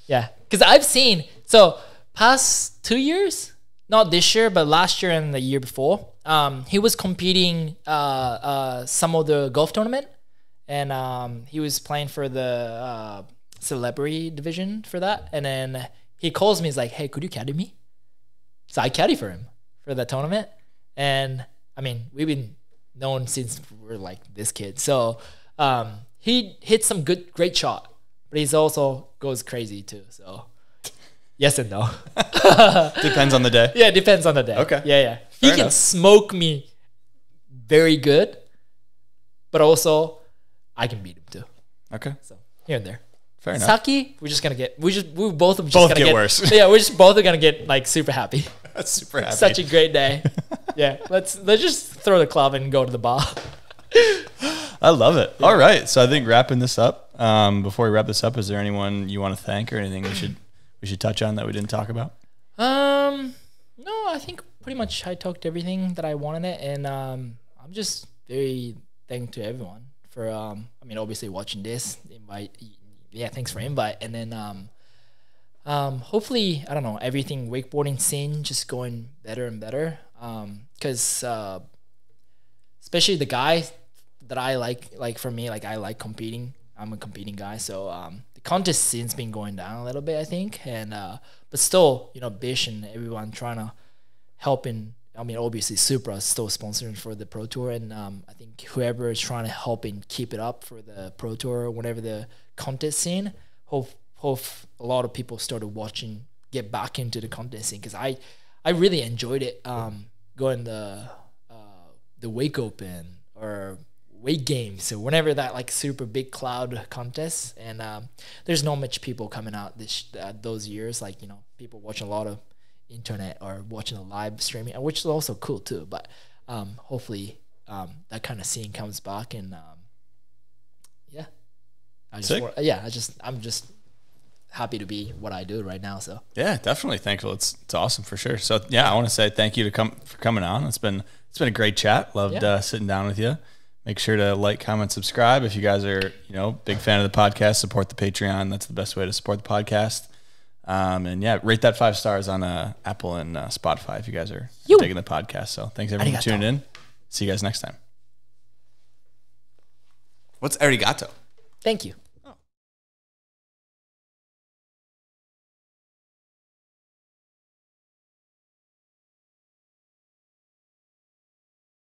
Yeah, because I've seen so. Past 2 years, not this year, but last year and the year before, he was competing some of the golf tournament, and he was playing for the celebrity division for that. And then he calls me, he's like, "Hey, could you caddy me?" So I caddy for him for the tournament, and I mean, we've been known since we're like this kid. So he hits some great shot, but he's also goes crazy too. So. Yes and no. Depends on the day. Yeah, depends on the day. Okay. Yeah, yeah. Fair enough. He can smoke me very good, but also I can beat him too. Okay. So here and there. Fair enough. Saki, we're both just gonna get worse. Yeah, we're just both are gonna get like super happy. That's super happy. Such a great day. Yeah. Let's just throw the club and go to the bar. I love it. Yeah. All right. So I think wrapping this up. Before we wrap this up, is there anyone you want to thank or anything we should touch on that we didn't talk about? No, I think pretty much I talked everything that I wanted it, and I'm just very thankful to everyone for I mean, obviously watching this invite. Yeah, thanks for invite, and then hopefully I don't know, everything wakeboarding scene just going better and better, because especially the guy that I like for me, like I like competing. I'm a competing guy, so the contest scene's been going down a little bit, I think, and but still, you know, Bish and everyone trying to help in. I mean, obviously, Supra is still sponsoring for the Pro Tour, and I think whoever is trying to help and keep it up for the Pro Tour, or whatever the contest scene, hope a lot of people started watching, get back into the contest scene, because I really enjoyed it. Going the Wake Open or weight games, so whenever that like super big cloud contest, and there's not much people coming out those years, like, you know, people watching a lot of internet or watching a live streaming, which is also cool too, but hopefully that kind of scene comes back, and yeah, I'm just happy to be what I do right now, so yeah, definitely thankful. It's awesome for sure. So yeah, I want to say thank you for coming on. It's been a great chat. Loved sitting down with you. Make sure to like, comment, subscribe. If you guys are, you know, big fan of the podcast, support the Patreon. That's the best way to support the podcast. And yeah, rate that 5 stars on Apple and Spotify if you guys are digging the podcast. So thanks everyone for tuning in. See you guys next time. What's arigato? Thank you.